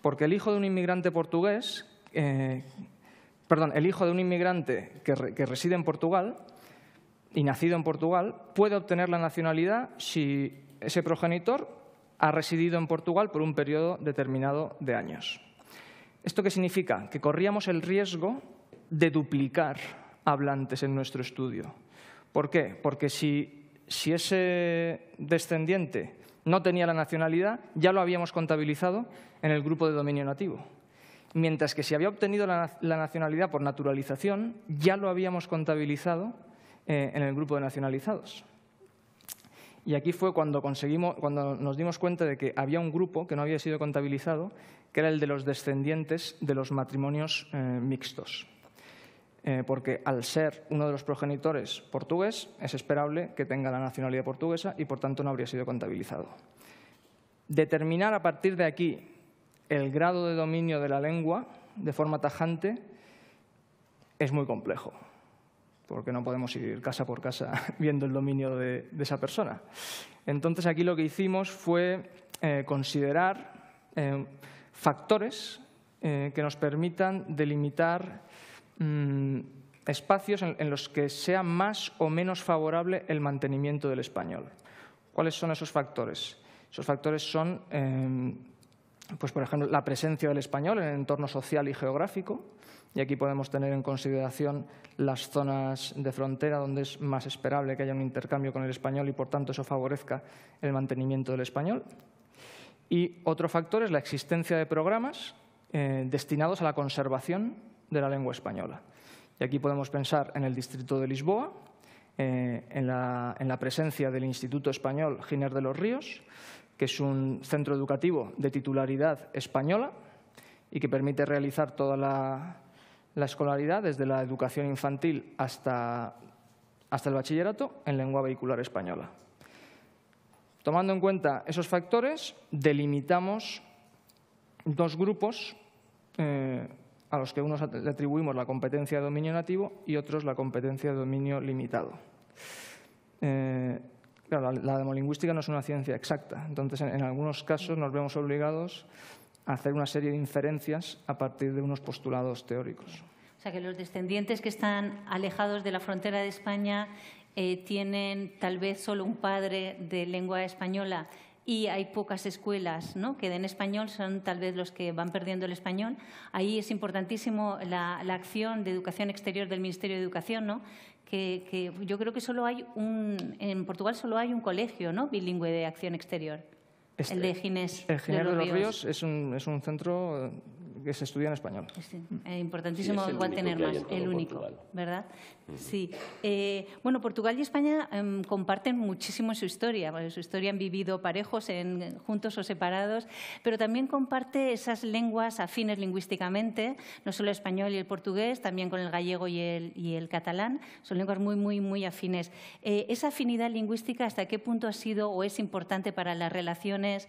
Porque el hijo de un inmigrante portugués, eh, perdón, el hijo de un inmigrante que, re, que reside en Portugal y nacido en Portugal puede obtener la nacionalidad si ese progenitor ha residido en Portugal por un periodo determinado de años. ¿Esto qué significa? Que corríamos el riesgo de duplicar hablantes en nuestro estudio. ¿Por qué? Porque si si ese descendiente no tenía la nacionalidad, ya lo habíamos contabilizado en el grupo de dominio nativo. Mientras que si había obtenido la, la nacionalidad por naturalización, ya lo habíamos contabilizado eh, en el grupo de nacionalizados. Y aquí fue cuando, conseguimos, cuando nos dimos cuenta de que había un grupo que no había sido contabilizado, que era el de los descendientes de los matrimonios eh, mixtos. Eh, porque al ser uno de los progenitores portugués, es esperable que tenga la nacionalidad portuguesa y, por tanto, no habría sido contabilizado. Determinar a partir de aquí el grado de dominio de la lengua de forma tajante es muy complejo, porque no podemos ir casa por casa viendo el dominio de, de esa persona. Entonces, aquí lo que hicimos fue eh, considerar eh, factores eh, que nos permitan delimitar mmm, espacios en, en los que sea más o menos favorable el mantenimiento del español. ¿Cuáles son esos factores? Esos factores son... Eh, Pues, por ejemplo, la presencia del español en el entorno social y geográfico, y aquí podemos tener en consideración las zonas de frontera donde es más esperable que haya un intercambio con el español y, por tanto, eso favorezca el mantenimiento del español. Y otro factor es la existencia de programas eh, destinados a la conservación de la lengua española. Y aquí podemos pensar en el distrito de Lisboa, eh, en, la, en la presencia del Instituto Español Giner de los Ríos, que es un centro educativo de titularidad española y que permite realizar toda la, la escolaridad, desde la educación infantil hasta, hasta el bachillerato, en lengua vehicular española. Tomando en cuenta esos factores, delimitamos dos grupos eh, a los que unos le atribuimos la competencia de dominio nativo y otros la competencia de dominio limitado. Eh, Claro, la demolingüística no es una ciencia exacta, entonces en algunos casos nos vemos obligados a hacer una serie de inferencias a partir de unos postulados teóricos. O sea, que los descendientes que están alejados de la frontera de España eh, tienen tal vez solo un padre de lengua española y hay pocas escuelas, ¿no?, que den español, son tal vez los que van perdiendo el español. Ahí es importantísimo la, la acción de educación exterior del Ministerio de Educación, ¿no? Que, que yo creo que solo hay un, en Portugal solo hay un colegio, ¿no?, bilingüe de acción exterior, este, el de Ginés. El Ginés de los Ríos, Ríos es, un, es un centro que se estudia en español. Sí, eh, importantísimo, sí, igual tener más, el único, Portugal, ¿verdad? Uh-huh. Sí. Eh, bueno, Portugal y España eh, comparten muchísimo su historia. Bueno, su historia han vivido parejos, en, juntos o separados, pero también comparte esas lenguas afines lingüísticamente, no solo el español y el portugués, también con el gallego y el, y el catalán. Son lenguas muy, muy, muy afines. Eh, ¿Esa afinidad lingüística hasta qué punto ha sido o es importante para las relaciones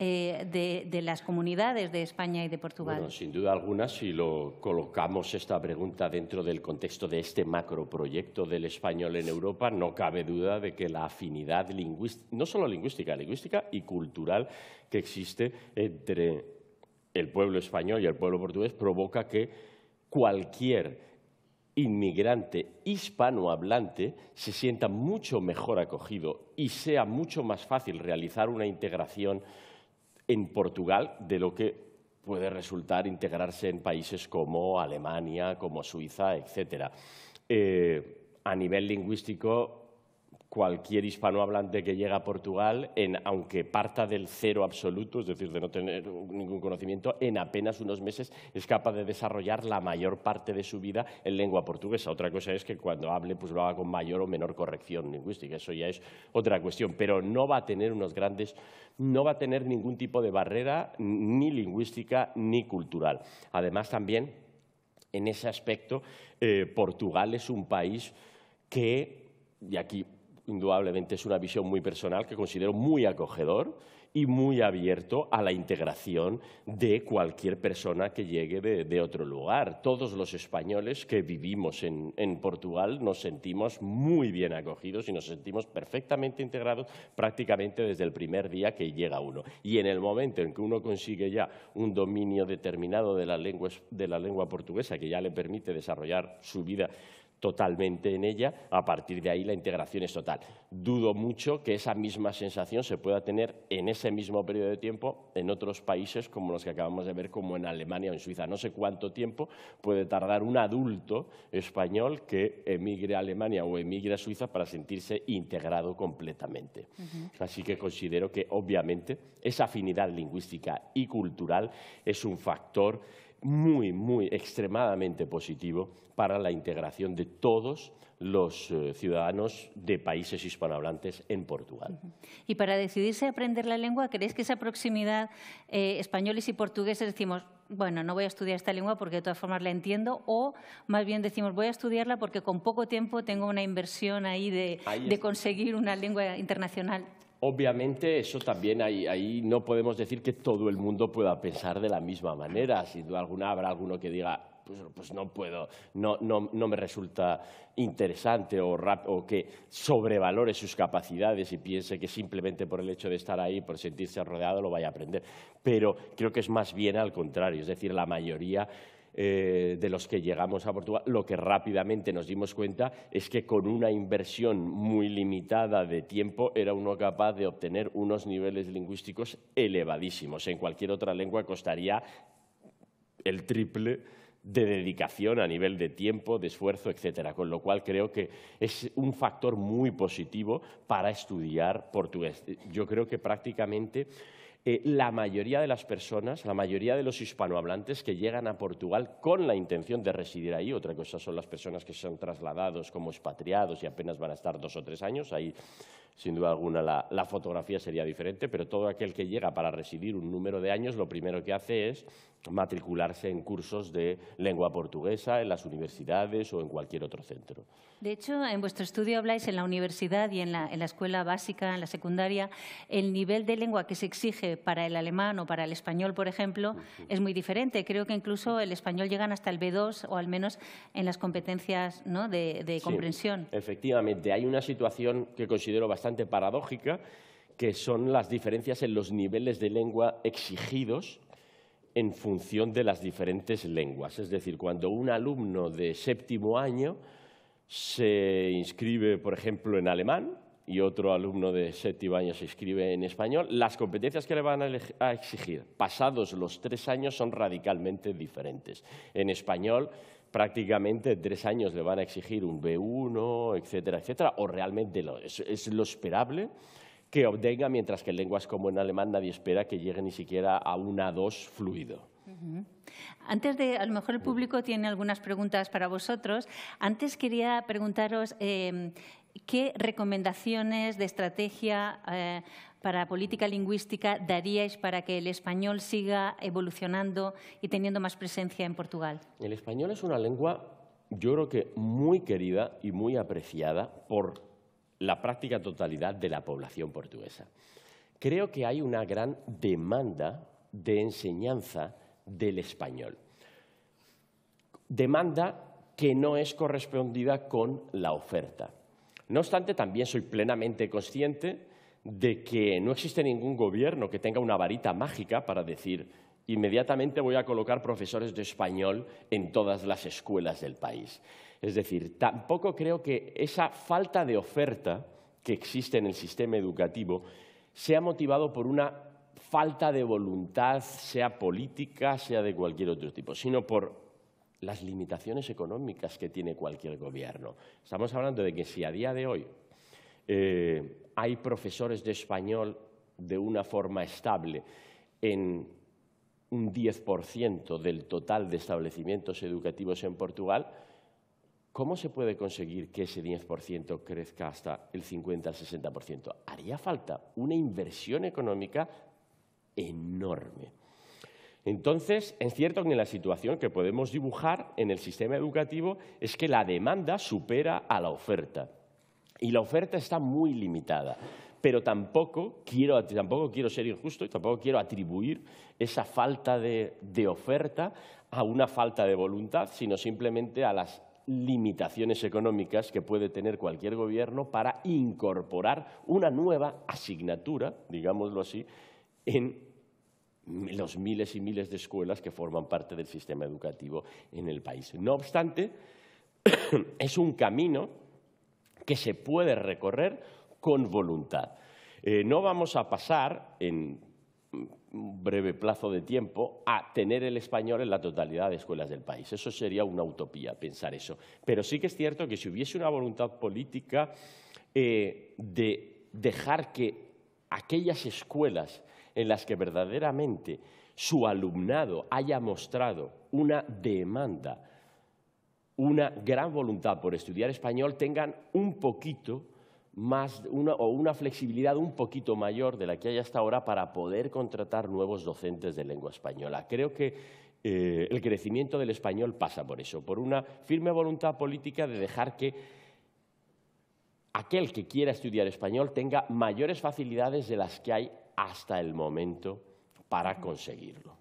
Eh, de, de las comunidades de España y de Portugal? Bueno, sin duda alguna, si lo colocamos esta pregunta dentro del contexto de este macroproyecto del español en Europa, no cabe duda de que la afinidad lingüística, no solo lingüística, lingüística y cultural que existe entre el pueblo español y el pueblo portugués provoca que cualquier inmigrante hispanohablante se sienta mucho mejor acogido y sea mucho más fácil realizar una integración en Portugal de lo que puede resultar integrarse en países como Alemania, como Suiza, etcétera. Eh, a nivel lingüístico, cualquier hispanohablante que llega a Portugal, en, aunque parta del cero absoluto, es decir, de no tener ningún conocimiento, en apenas unos meses es capaz de desarrollar la mayor parte de su vida en lengua portuguesa. Otra cosa es que cuando hable, pues lo haga con mayor o menor corrección lingüística. Eso ya es otra cuestión, pero no va a tener unos grandes... no va a tener ningún tipo de barrera ni lingüística ni cultural. Además, también, en ese aspecto, eh, Portugal es un país que, y aquí indudablemente es una visión muy personal, que considero muy acogedor y muy abierto a la integración de cualquier persona que llegue de, de otro lugar. Todos los españoles que vivimos en, en Portugal nos sentimos muy bien acogidos y nos sentimos perfectamente integrados prácticamente desde el primer día que llega uno. Y en el momento en que uno consigue ya un dominio determinado de la lengua, de la lengua portuguesa, que ya le permite desarrollar su vida totalmente en ella, a partir de ahí la integración es total. Dudo mucho que esa misma sensación se pueda tener en ese mismo periodo de tiempo en otros países como los que acabamos de ver, como en Alemania o en Suiza. No sé cuánto tiempo puede tardar un adulto español que emigre a Alemania o emigre a Suiza para sentirse integrado completamente. Uh-huh. Así que considero que, obviamente, esa afinidad lingüística y cultural es un factor muy, muy extremadamente positivo para la integración de todos los eh, ciudadanos de países hispanohablantes en Portugal. Y para decidirse a aprender la lengua, ¿crees que esa proximidad eh, españoles y portugueses decimos, bueno, no voy a estudiar esta lengua porque de todas formas la entiendo, o más bien decimos, voy a estudiarla porque con poco tiempo tengo una inversión ahí de, ahí de conseguir una lengua internacional? Obviamente, eso también, ahí, ahí no podemos decir que todo el mundo pueda pensar de la misma manera. Sin duda alguna habrá alguno que diga, pues, pues no puedo, no, no, no me resulta interesante, o, rap, o que sobrevalore sus capacidades y piense que simplemente por el hecho de estar ahí, por sentirse rodeado, lo vaya a aprender. Pero creo que es más bien al contrario, es decir, la mayoría Eh, de los que llegamos a Portugal, lo que rápidamente nos dimos cuenta es que con una inversión muy limitada de tiempo era uno capaz de obtener unos niveles lingüísticos elevadísimos. En cualquier otra lengua costaría el triple de dedicación a nivel de tiempo, de esfuerzo, etcétera. Con lo cual creo que es un factor muy positivo para estudiar portugués. Yo creo que prácticamente Eh, la mayoría de las personas, la mayoría de los hispanohablantes que llegan a Portugal con la intención de residir ahí, otra cosa son las personas que son trasladados como expatriados y apenas van a estar dos o tres años, ahí sin duda alguna la, la fotografía sería diferente, pero todo aquel que llega para residir un número de años, lo primero que hace es matricularse en cursos de lengua portuguesa en las universidades o en cualquier otro centro. De hecho, en vuestro estudio habláis en la universidad y en la, en la escuela básica, en la secundaria, el nivel de lengua que se exige para el alemán o para el español, por ejemplo, uh-huh, es muy diferente. Creo que incluso el español llegan hasta el B dos, o al menos en las competencias, ¿no?, de, de comprensión. Sí, efectivamente, hay una situación que considero bastante paradójica, que son las diferencias en los niveles de lengua exigidos en función de las diferentes lenguas. Es decir, cuando un alumno de séptimo año se inscribe, por ejemplo, en alemán y otro alumno de séptimo año se inscribe en español, las competencias que le van a exigir pasados los tres años son radicalmente diferentes. En español, prácticamente en tres años le van a exigir un B uno, etcétera, etcétera, o realmente lo, es, es lo esperable que obtenga, mientras que en lenguas como en alemán nadie espera que llegue ni siquiera a un A dos fluido. Uh-huh. Antes de, a lo mejor el público tiene algunas preguntas para vosotros, antes quería preguntaros eh, qué recomendaciones de estrategia eh, para política lingüística daríais para que el español siga evolucionando y teniendo más presencia en Portugal. El español es una lengua, yo creo que muy querida y muy apreciada por la práctica totalidad de la población portuguesa. Creo que hay una gran demanda de enseñanza del español. Demanda que no es correspondida con la oferta. No obstante, también soy plenamente consciente de que no existe ningún gobierno que tenga una varita mágica para decir inmediatamente voy a colocar profesores de español en todas las escuelas del país. Es decir, tampoco creo que esa falta de oferta que existe en el sistema educativo sea motivado por una falta de voluntad, sea política, sea de cualquier otro tipo, sino por las limitaciones económicas que tiene cualquier gobierno. Estamos hablando de que si a día de hoy Eh, hay profesores de español de una forma estable en un diez por ciento del total de establecimientos educativos en Portugal, ¿cómo se puede conseguir que ese diez por ciento crezca hasta el cincuenta al sesenta por ciento? Haría falta una inversión económica enorme. Entonces, es cierto que en la situación que podemos dibujar en el sistema educativo es que la demanda supera a la oferta. Y la oferta está muy limitada, pero tampoco quiero, tampoco quiero ser injusto y tampoco quiero atribuir esa falta de, de oferta a una falta de voluntad, sino simplemente a las limitaciones económicas que puede tener cualquier gobierno para incorporar una nueva asignatura, digámoslo así, en los miles y miles de escuelas que forman parte del sistema educativo en el país. No obstante, es un camino que se puede recorrer con voluntad. Eh, no vamos a pasar en un breve plazo de tiempo a tener el español en la totalidad de escuelas del país. Eso sería una utopía, pensar eso. Pero sí que es cierto que si hubiese una voluntad política eh, de dejar que aquellas escuelas en las que verdaderamente su alumnado haya mostrado una demanda, una gran voluntad por estudiar español, tengan un poquito más una, o una flexibilidad un poquito mayor de la que hay hasta ahora para poder contratar nuevos docentes de lengua española. Creo que eh, el crecimiento del español pasa por eso, por una firme voluntad política de dejar que aquel que quiera estudiar español tenga mayores facilidades de las que hay hasta el momento para conseguirlo.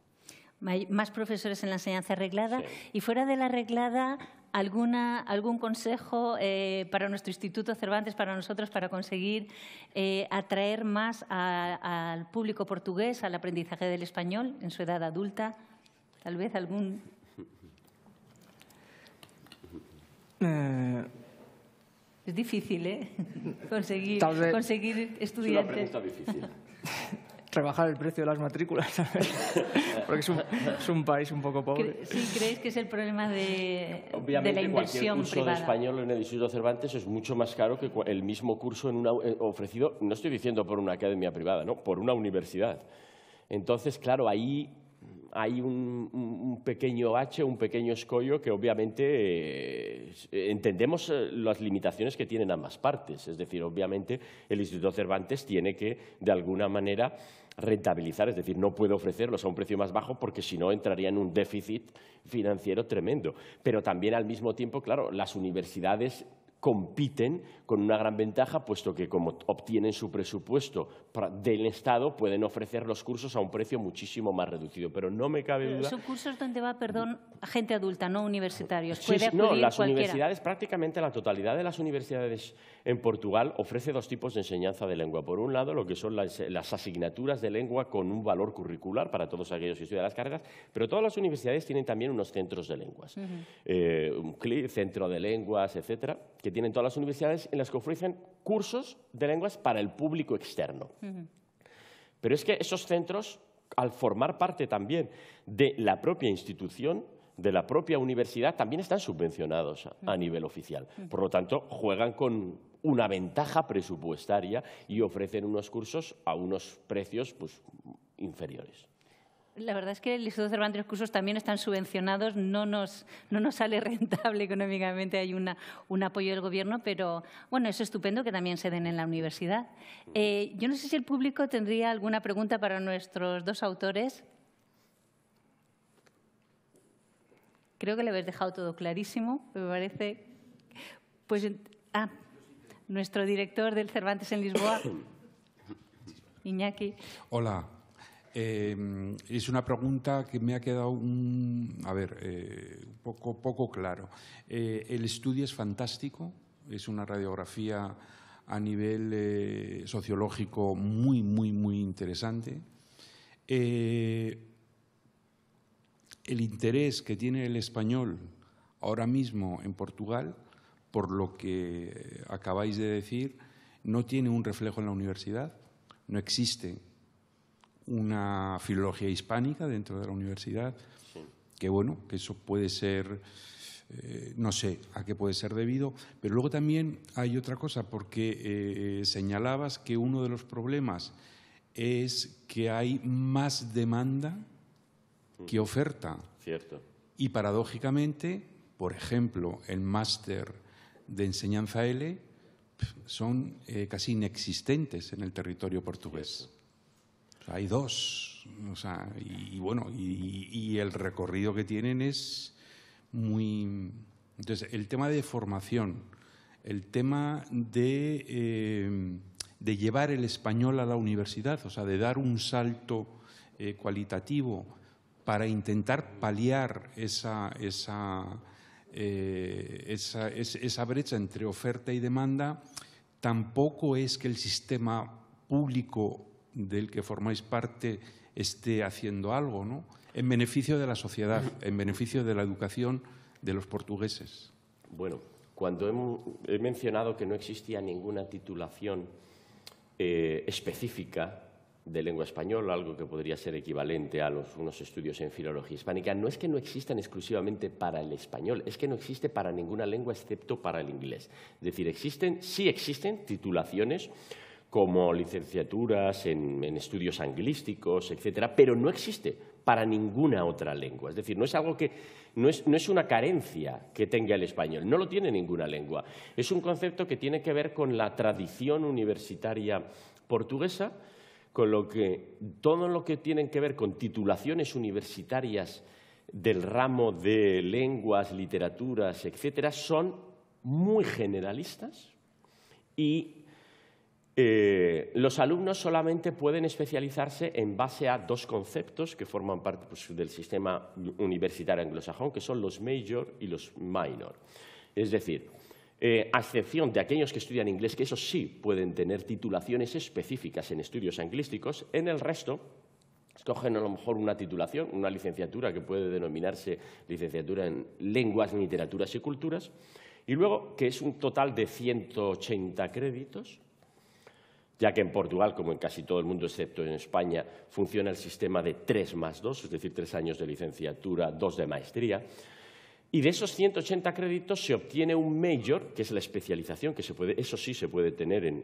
Más profesores en la enseñanza reglada. Sí. Y fuera de la reglada, ¿alguna, algún consejo eh, para nuestro Instituto Cervantes, para nosotros, para conseguir eh, atraer más a, al público portugués al aprendizaje del español en su edad adulta? Tal vez algún... Eh... Es difícil, ¿eh? Conseguir, Tal vez... conseguir estudiantes. Es una pregunta difícil. Rebajar el precio de las matrículas, ¿sabes? Porque es un, es un país un poco pobre. Sí, ¿creéis que es el problema de, Obviamente, de la inversión privada? Obviamente, cualquier curso privada de español en el Instituto Cervantes es mucho más caro que el mismo curso en una, ofrecido, no estoy diciendo por una academia privada, no, por una universidad. Entonces, claro, ahí hay un, un pequeño bache, un pequeño escollo que obviamente eh, entendemos las limitaciones que tienen ambas partes. Es decir, obviamente el Instituto Cervantes tiene que de alguna manera rentabilizar, es decir, no puede ofrecerlos a un precio más bajo porque si no entraría en un déficit financiero tremendo. Pero también al mismo tiempo, claro, las universidades compiten con una gran ventaja, puesto que como obtienen su presupuesto del Estado, pueden ofrecer los cursos a un precio muchísimo más reducido. Pero no me cabe duda... ¿Son cursos donde va, perdón, gente adulta, no universitarios? ¿Puede acudir cualquiera? No, las universidades, prácticamente la totalidad de las universidades en Portugal ofrece dos tipos de enseñanza de lengua. Por un lado, lo que son las, las asignaturas de lengua con un valor curricular para todos aquellos que estudian las carreras, pero todas las universidades tienen también unos centros de lenguas. Uh-huh. eh, un C L I, centro de lenguas, etcétera, que tienen todas las universidades en las que ofrecen cursos de lenguas para el público externo. Uh-huh. Pero es que esos centros, al formar parte también de la propia institución, de la propia universidad, también están subvencionados a, a nivel oficial. Uh-huh. Por lo tanto, juegan con una ventaja presupuestaria y ofrecen unos cursos a unos precios pues, inferiores. La verdad es que el Instituto Cervantes, los cursos también están subvencionados, no nos, no nos sale rentable económicamente, hay una, un apoyo del Gobierno, pero bueno, es estupendo que también se den en la universidad. Eh, yo no sé si el público tendría alguna pregunta para nuestros dos autores. Creo que le habéis dejado todo clarísimo, me parece. Pues, ah, nuestro director del Cervantes en Lisboa, Iñaki. Hola. Eh, es una pregunta que me ha quedado un, a ver, eh, poco, poco claro. Eh, el estudio es fantástico, es una radiografía a nivel eh, sociológico muy, muy, muy interesante. Eh, el interés que tiene el español ahora mismo en Portugal, por lo que acabáis de decir, no tiene un reflejo en la universidad, no existe una filología hispánica dentro de la universidad, sí. Que bueno, que eso puede ser, eh, no sé a qué puede ser debido, pero luego también hay otra cosa, porque eh, señalabas que uno de los problemas es que hay más demanda que oferta. Cierto. Y paradójicamente, por ejemplo, el máster de enseñanza L son eh, casi inexistentes en el territorio portugués. Cierto. Hay dos, o sea, y, y bueno, y, y el recorrido que tienen es muy... Entonces, el tema de formación, el tema de, eh, de llevar el español a la universidad, o sea, de dar un salto eh, cualitativo para intentar paliar esa, esa, eh, esa, esa brecha entre oferta y demanda, tampoco es que el sistema público del que formáis parte esté haciendo algo, ¿no? En beneficio de la sociedad, en beneficio de la educación de los portugueses. Bueno, cuando he mencionado que no existía ninguna titulación eh, específica de lengua española, algo que podría ser equivalente a los, unos estudios en filología hispánica, no es que no existan exclusivamente para el español, es que no existe para ninguna lengua excepto para el inglés. Es decir, existen, sí existen titulaciones como licenciaturas en, en estudios anglísticos, etcétera, pero no existe para ninguna otra lengua. Es decir, no es algo que no es, no es una carencia que tenga el español, no lo tiene ninguna lengua. Es un concepto que tiene que ver con la tradición universitaria portuguesa, con lo que todo lo que tienen que ver con titulaciones universitarias del ramo de lenguas, literaturas, etcétera, son muy generalistas y Eh, los alumnos solamente pueden especializarse en base a dos conceptos que forman parte pues, del sistema universitario anglosajón, que son los major y los minor. Es decir, eh, a excepción de aquellos que estudian inglés, que esos sí pueden tener titulaciones específicas en estudios anglísticos, en el resto escogen a lo mejor una titulación, una licenciatura que puede denominarse licenciatura en lenguas, literaturas y culturas, y luego que es un total de ciento ochenta créditos, ya que en Portugal, como en casi todo el mundo excepto en España, funciona el sistema de tres más dos, es decir, tres años de licenciatura, dos de maestría. Y de esos ciento ochenta créditos se obtiene un major, que es la especialización, que se puede, eso sí se puede tener en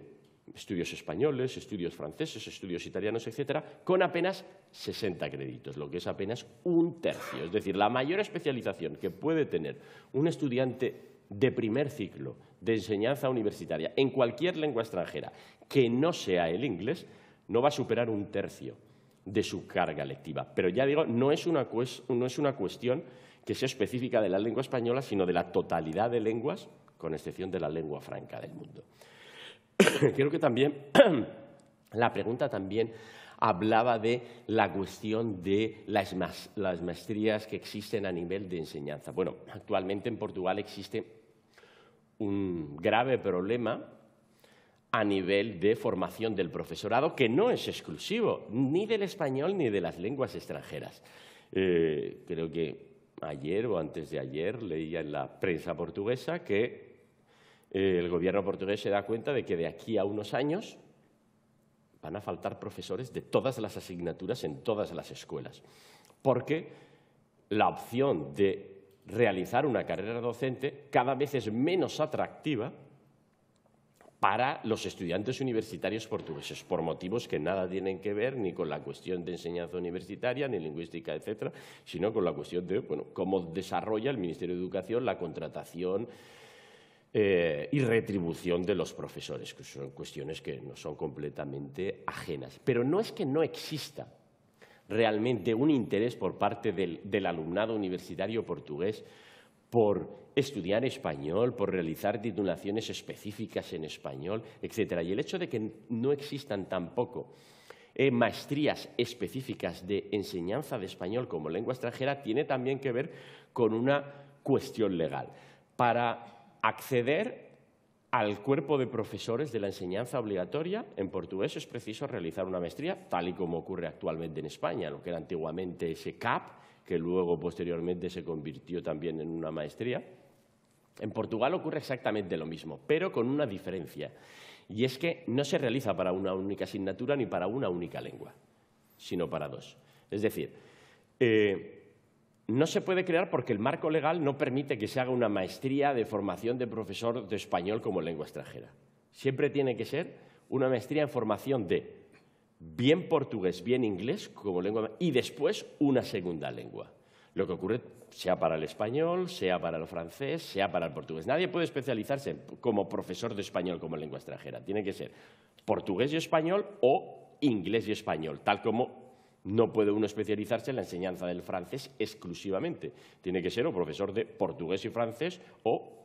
estudios españoles, estudios franceses, estudios italianos, etcétera, con apenas sesenta créditos, lo que es apenas un tercio. Es decir, la mayor especialización que puede tener un estudiante de primer ciclo de enseñanza universitaria en cualquier lengua extranjera que no sea el inglés, no va a superar un tercio de su carga lectiva. Pero ya digo, no es una, no es una cuestión que sea específica de la lengua española, sino de la totalidad de lenguas, con excepción de la lengua franca del mundo. Creo que también la pregunta también hablaba de la cuestión de las, mas, las maestrías que existen a nivel de enseñanza. Bueno, actualmente en Portugal existe un grave problema a nivel de formación del profesorado, que no es exclusivo ni del español ni de las lenguas extranjeras. Eh, creo que ayer o antes de ayer leía en la prensa portuguesa que eh, el gobierno portugués se da cuenta de que de aquí a unos años van a faltar profesores de todas las asignaturas en todas las escuelas, porque la opción de realizar una carrera docente cada vez es menos atractiva para los estudiantes universitarios portugueses, por motivos que nada tienen que ver ni con la cuestión de enseñanza universitaria, ni lingüística, etcétera, sino con la cuestión de bueno, cómo desarrolla el Ministerio de Educación la contratación Eh, y retribución de los profesores, que son cuestiones que no son completamente ajenas. Pero no es que no exista realmente un interés por parte del, del alumnado universitario portugués por estudiar español, por realizar titulaciones específicas en español, etcétera. Y el hecho de que no existan tampoco eh, maestrías específicas de enseñanza de español como lengua extranjera tiene también que ver con una cuestión legal. Para acceder al cuerpo de profesores de la enseñanza obligatoria en portugués es preciso realizar una maestría, tal y como ocurre actualmente en España, lo que era antiguamente ese CAP, que luego posteriormente se convirtió también en una maestría. En Portugal ocurre exactamente lo mismo, pero con una diferencia, y es que no se realiza para una única asignatura ni para una única lengua, sino para dos. Es decir, eh, no se puede crear porque el marco legal no permite que se haga una maestría de formación de profesor de español como lengua extranjera. Siempre tiene que ser una maestría en formación de bien portugués, bien inglés como lengua y después una segunda lengua. Lo que ocurre sea para el español, sea para el francés, sea para el portugués. Nadie puede especializarse como profesor de español como lengua extranjera. Tiene que ser portugués y español o inglés y español, tal como no puede uno especializarse en la enseñanza del francés exclusivamente. Tiene que ser o profesor de portugués y francés o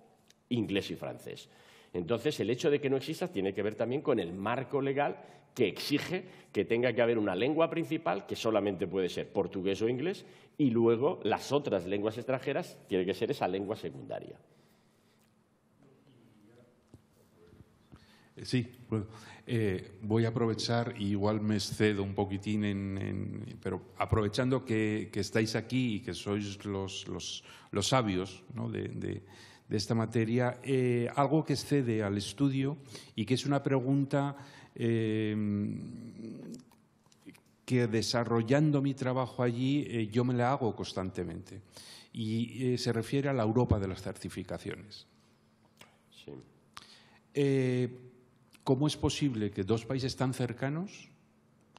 inglés y francés. Entonces, el hecho de que no exista tiene que ver también con el marco legal que exige que tenga que haber una lengua principal que solamente puede ser portugués o inglés y luego las otras lenguas extranjeras tiene que ser esa lengua secundaria. Sí, puedo. Eh, voy a aprovechar, igual me excedo un poquitín, en, en, pero aprovechando que, que estáis aquí y que sois los, los, los sabios, ¿no? de, de, de esta materia, eh, algo que excede al estudio y que es una pregunta eh, que, desarrollando mi trabajo allí, eh, yo me la hago constantemente. Y eh, se refiere a la Europa de las certificaciones. Sí. Eh, ¿Cómo es posible que dos países tan cercanos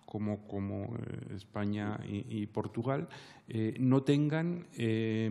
como, como eh, España y, y Portugal eh, no tengan eh,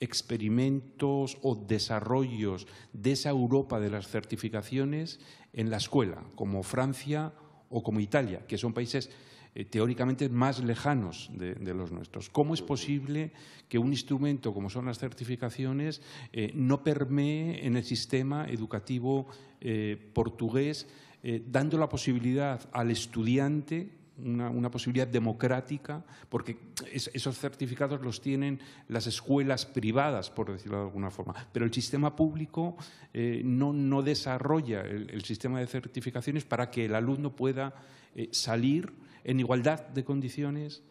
experimentos o desarrollos de esa Europa de las certificaciones en la escuela, como Francia o como Italia, que son países eh, teóricamente más lejanos de, de los nuestros? ¿Cómo es posible que un instrumento como son las certificaciones eh, no permee en el sistema educativo eh, portugués, eh, dando la posibilidad al estudiante, Una, una posibilidad democrática, porque es, esos certificados los tienen las escuelas privadas, por decirlo de alguna forma, pero el sistema público eh, no, no desarrolla el, el sistema de certificaciones para que el alumno pueda eh, salir en igualdad de condiciones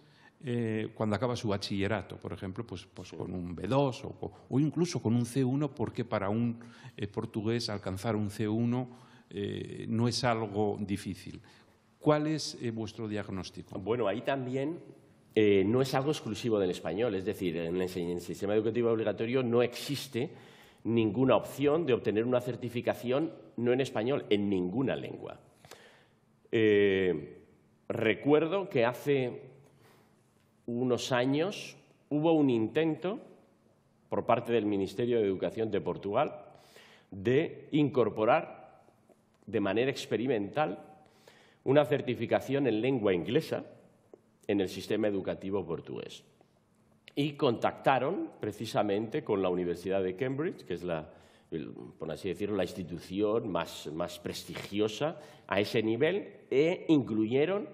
eh, cuando acaba su bachillerato, por ejemplo, pues, pues con un B dos o, o incluso con un C uno, porque para un eh, portugués alcanzar un C uno eh, no es algo difícil. ¿Cuál es eh, vuestro diagnóstico? Bueno, ahí también eh, no es algo exclusivo del español. Es decir, en el, en el sistema educativo obligatorio no existe ninguna opción de obtener una certificación no en español, en ninguna lengua. Eh, recuerdo que hace unos años hubo un intento por parte del Ministerio de Educación de Portugal de incorporar de manera experimental una certificación en lengua inglesa en el sistema educativo portugués. Y contactaron precisamente con la Universidad de Cambridge, que es la, el, por así decirlo, la institución más, más prestigiosa a ese nivel, e incluyeron,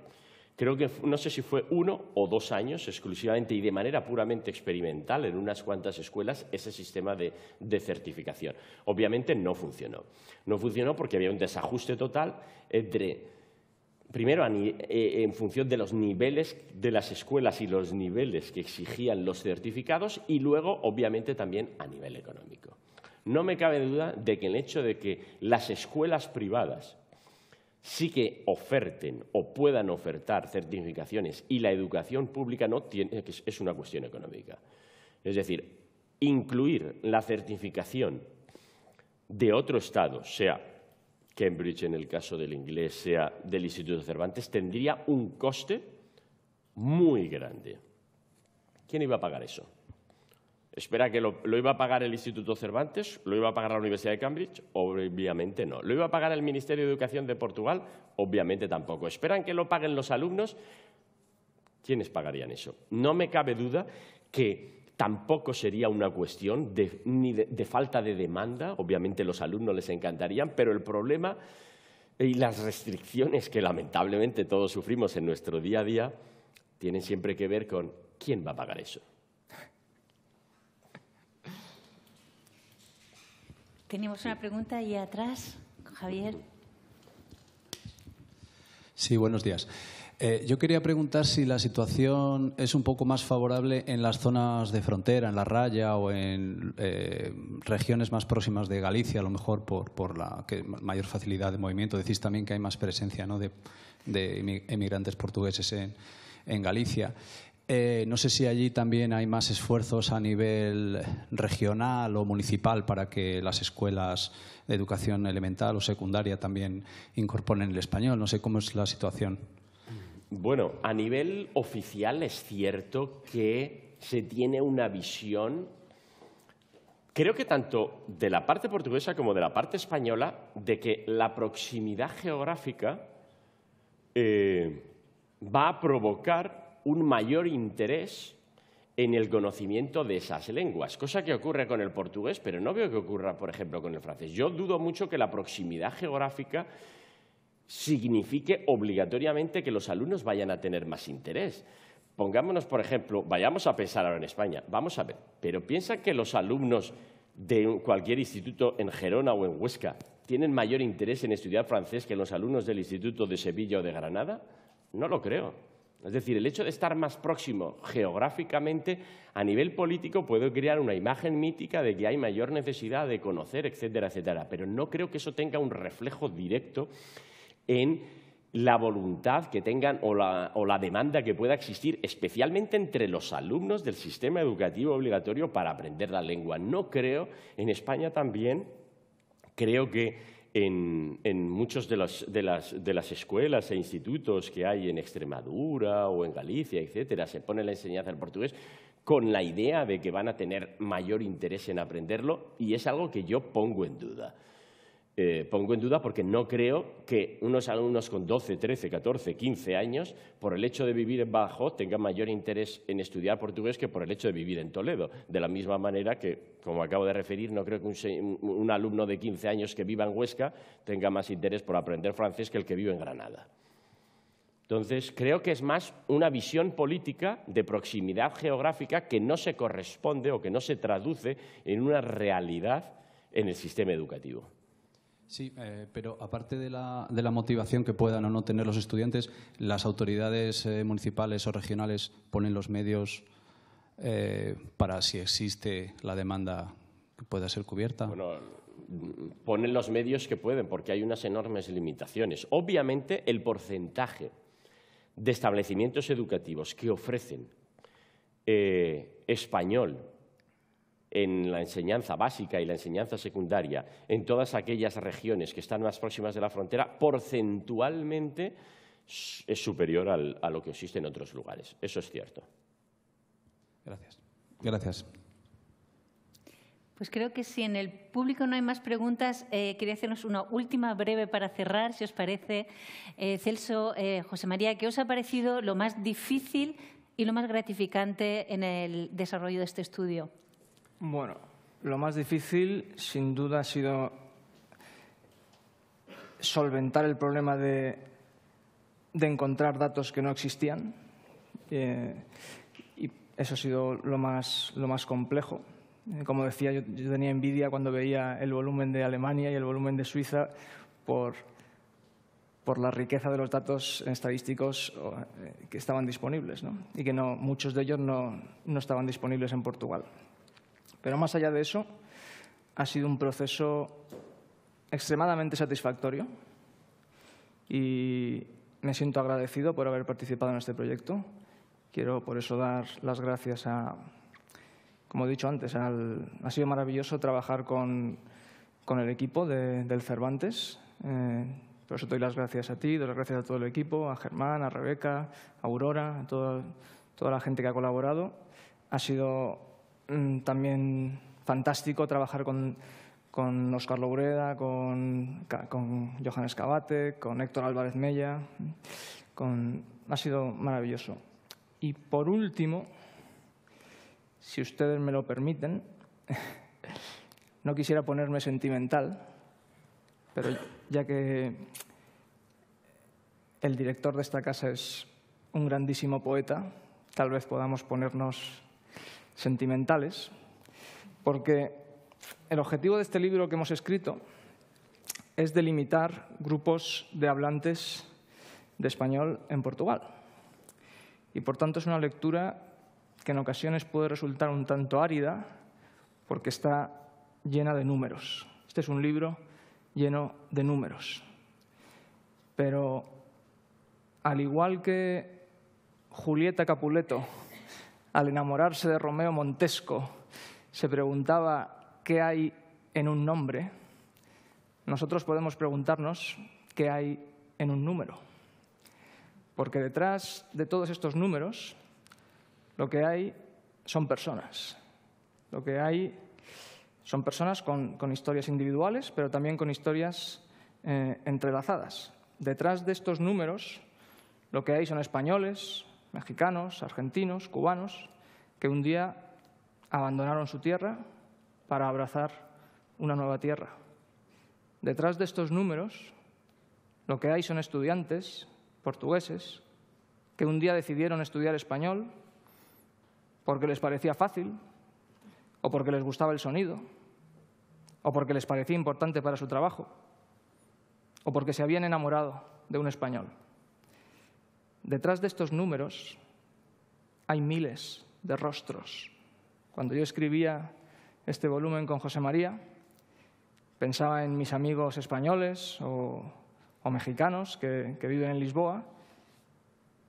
creo que no sé si fue uno o dos años exclusivamente y de manera puramente experimental en unas cuantas escuelas, ese sistema de, de certificación. Obviamente no funcionó. No funcionó porque había un desajuste total entre... Primero, en función de los niveles de las escuelas y los niveles que exigían los certificados y luego, obviamente, también a nivel económico. No me cabe duda de que el hecho de que las escuelas privadas sí que oferten o puedan ofertar certificaciones y la educación pública no tiene, es una cuestión económica. Es decir, incluir la certificación de otro estado, sea Cambridge en el caso del inglés, sea del Instituto Cervantes, tendría un coste muy grande. ¿Quién iba a pagar eso? ¿Espera que lo, lo iba a pagar el Instituto Cervantes? ¿Lo iba a pagar la Universidad de Cambridge? Obviamente no. ¿Lo iba a pagar el Ministerio de Educación de Portugal? Obviamente tampoco. ¿Esperan que lo paguen los alumnos? ¿Quiénes pagarían eso? No me cabe duda que tampoco sería una cuestión de, ni de, de falta de demanda. Obviamente los alumnos les encantarían, pero el problema y las restricciones que lamentablemente todos sufrimos en nuestro día a día tienen siempre que ver con quién va a pagar eso. Tenemos una pregunta ahí atrás, Javier. Sí, buenos días. Eh, yo quería preguntar si la situación es un poco más favorable en las zonas de frontera, en la raya o en eh, regiones más próximas de Galicia, a lo mejor por, por la que mayor facilidad de movimiento. Decís también que hay más presencia, ¿no?, de, de emigrantes portugueses en, en Galicia. Eh, no sé si allí también hay más esfuerzos a nivel regional o municipal para que las escuelas de educación elemental o secundaria también incorporen el español. No sé cómo es la situación. Bueno, a nivel oficial es cierto que se tiene una visión, creo que tanto de la parte portuguesa como de la parte española, de que la proximidad geográfica eh, va a provocar un mayor interés en el conocimiento de esas lenguas, cosa que ocurre con el portugués, pero no veo que ocurra, por ejemplo, con el francés. Yo dudo mucho que la proximidad geográfica signifique obligatoriamente que los alumnos vayan a tener más interés. Pongámonos, por ejemplo, vayamos a pensar ahora en España, vamos a ver, pero ¿piensa que los alumnos de cualquier instituto en Gerona o en Huesca tienen mayor interés en estudiar francés que los alumnos del Instituto de Sevilla o de Granada? No lo creo. Es decir, el hecho de estar más próximo geográficamente a nivel político puede crear una imagen mítica de que hay mayor necesidad de conocer, etcétera, etcétera. Pero no creo que eso tenga un reflejo directo en la voluntad que tengan o la, o la demanda que pueda existir, especialmente entre los alumnos del sistema educativo obligatorio para aprender la lengua. No creo, en España también, creo que en, en muchas de, de, las, de las escuelas e institutos que hay en Extremadura o en Galicia, etcétera, se pone la enseñanza del portugués con la idea de que van a tener mayor interés en aprenderlo, y es algo que yo pongo en duda. Eh, pongo en duda porque no creo que unos alumnos con doce, trece, catorce, quince años, por el hecho de vivir en Badajoz, tengan mayor interés en estudiar portugués que por el hecho de vivir en Toledo. De la misma manera que, como acabo de referir, no creo que un, un alumno de quince años que viva en Huesca tenga más interés por aprender francés que el que vive en Granada. Entonces, creo que es más una visión política de proximidad geográfica que no se corresponde o que no se traduce en una realidad en el sistema educativo. Sí, eh, pero aparte de la, de la motivación que puedan o no tener los estudiantes, ¿las autoridades eh, municipales o regionales ponen los medios eh, para, si existe la demanda, que pueda ser cubierta? Bueno, ponen los medios que pueden, porque hay unas enormes limitaciones. Obviamente, el porcentaje de establecimientos educativos que ofrecen eh, español en la enseñanza básica y la enseñanza secundaria, en todas aquellas regiones que están más próximas de la frontera, porcentualmente es superior al, a lo que existe en otros lugares. Eso es cierto. Gracias. Gracias. Pues creo que si en el público no hay más preguntas, eh, quería hacernos una última breve para cerrar, si os parece. Eh, Celso, eh, José María, ¿qué os ha parecido lo más difícil y lo más gratificante en el desarrollo de este estudio? Bueno, lo más difícil, sin duda, ha sido solventar el problema de, de encontrar datos que no existían. Eh, y eso ha sido lo más, lo más complejo. Eh, como decía, yo, yo tenía envidia cuando veía el volumen de Alemania y el volumen de Suiza por, por la riqueza de los datos estadísticos que estaban disponibles, ¿no? Y que no, muchos de ellos no, no estaban disponibles en Portugal. Pero más allá de eso, ha sido un proceso extremadamente satisfactorio y me siento agradecido por haber participado en este proyecto. Quiero por eso dar las gracias a, como he dicho antes, al, ha sido maravilloso trabajar con, con el equipo de, del Cervantes. Eh, por eso doy las gracias a ti, doy las gracias a todo el equipo, a Germán, a Rebeca, a Aurora, a todo, toda la gente que ha colaborado. Ha sido también fantástico trabajar con, con Óscar Laureda, con, con Johannes Kabatek, con Héctor Álvarez Mella. Con, ha sido maravilloso. Y por último, si ustedes me lo permiten, no quisiera ponerme sentimental, pero ya que el director de esta casa es un grandísimo poeta, tal vez podamos ponernos sentimentales, porque el objetivo de este libro que hemos escrito es delimitar grupos de hablantes de español en Portugal. Y por tanto es una lectura que en ocasiones puede resultar un tanto árida porque está llena de números. Este es un libro lleno de números. Pero al igual que Julieta Capuleto, al enamorarse de Romeo Montesco, se preguntaba qué hay en un nombre, nosotros podemos preguntarnos qué hay en un número. Porque detrás de todos estos números, lo que hay son personas. Lo que hay son personas con, con historias individuales, pero también con historias eh, entrelazadas. Detrás de estos números, lo que hay son españoles, mexicanos, argentinos, cubanos, que un día abandonaron su tierra para abrazar una nueva tierra. Detrás de estos números, lo que hay son estudiantes portugueses que un día decidieron estudiar español porque les parecía fácil, o porque les gustaba el sonido, o porque les parecía importante para su trabajo, o porque se habían enamorado de un español. Detrás de estos números hay miles de rostros. Cuando yo escribía este volumen con José María, pensaba en mis amigos españoles o, o mexicanos que, que viven en Lisboa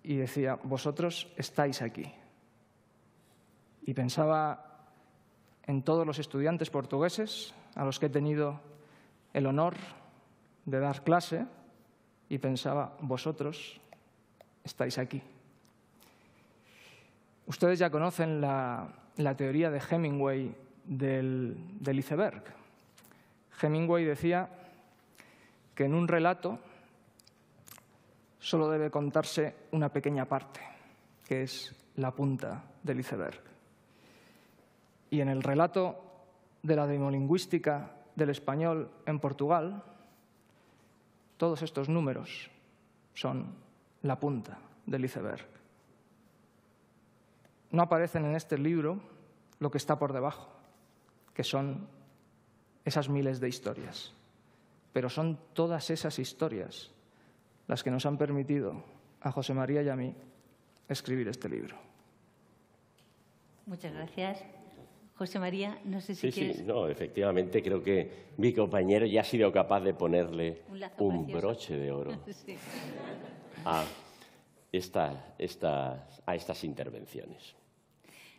y decía, vosotros estáis aquí. Y pensaba en todos los estudiantes portugueses a los que he tenido el honor de dar clase y pensaba, vosotros estáis aquí. Ustedes ya conocen la, la teoría de Hemingway del, del iceberg. Hemingway decía que en un relato solo debe contarse una pequeña parte, que es la punta del iceberg. Y en el relato de la demolingüística del español en Portugal, todos estos números son la punta del iceberg. No aparecen en este libro lo que está por debajo, que son esas miles de historias. Pero son todas esas historias las que nos han permitido a José María y a mí escribir este libro. Muchas gracias. José María, no sé si sí, quieres... Sí, no, efectivamente, creo que mi compañero ya ha sido capaz de ponerle un, un broche de oro sí. a, esta, esta, a estas intervenciones.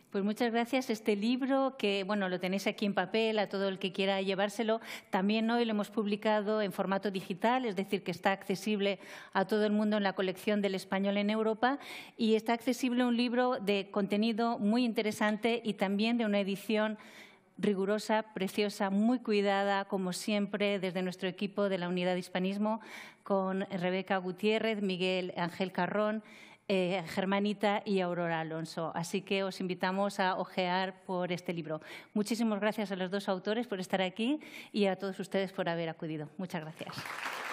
Pues muchas gracias. Este libro, que bueno, lo tenéis aquí en papel, a todo el que quiera llevárselo. También hoy lo hemos publicado en formato digital, es decir, que está accesible a todo el mundo en la colección del Español en Europa. Y está accesible un libro de contenido muy interesante y también de una edición rigurosa, preciosa, muy cuidada, como siempre, desde nuestro equipo de la Unidad de Hispanismo, con Rebeca Gutiérrez, Miguel Ángel Carrón, Eh, Germanita y Aurora Alonso. Así que os invitamos a ojear por este libro. Muchísimas gracias a los dos autores por estar aquí y a todos ustedes por haber acudido. Muchas gracias.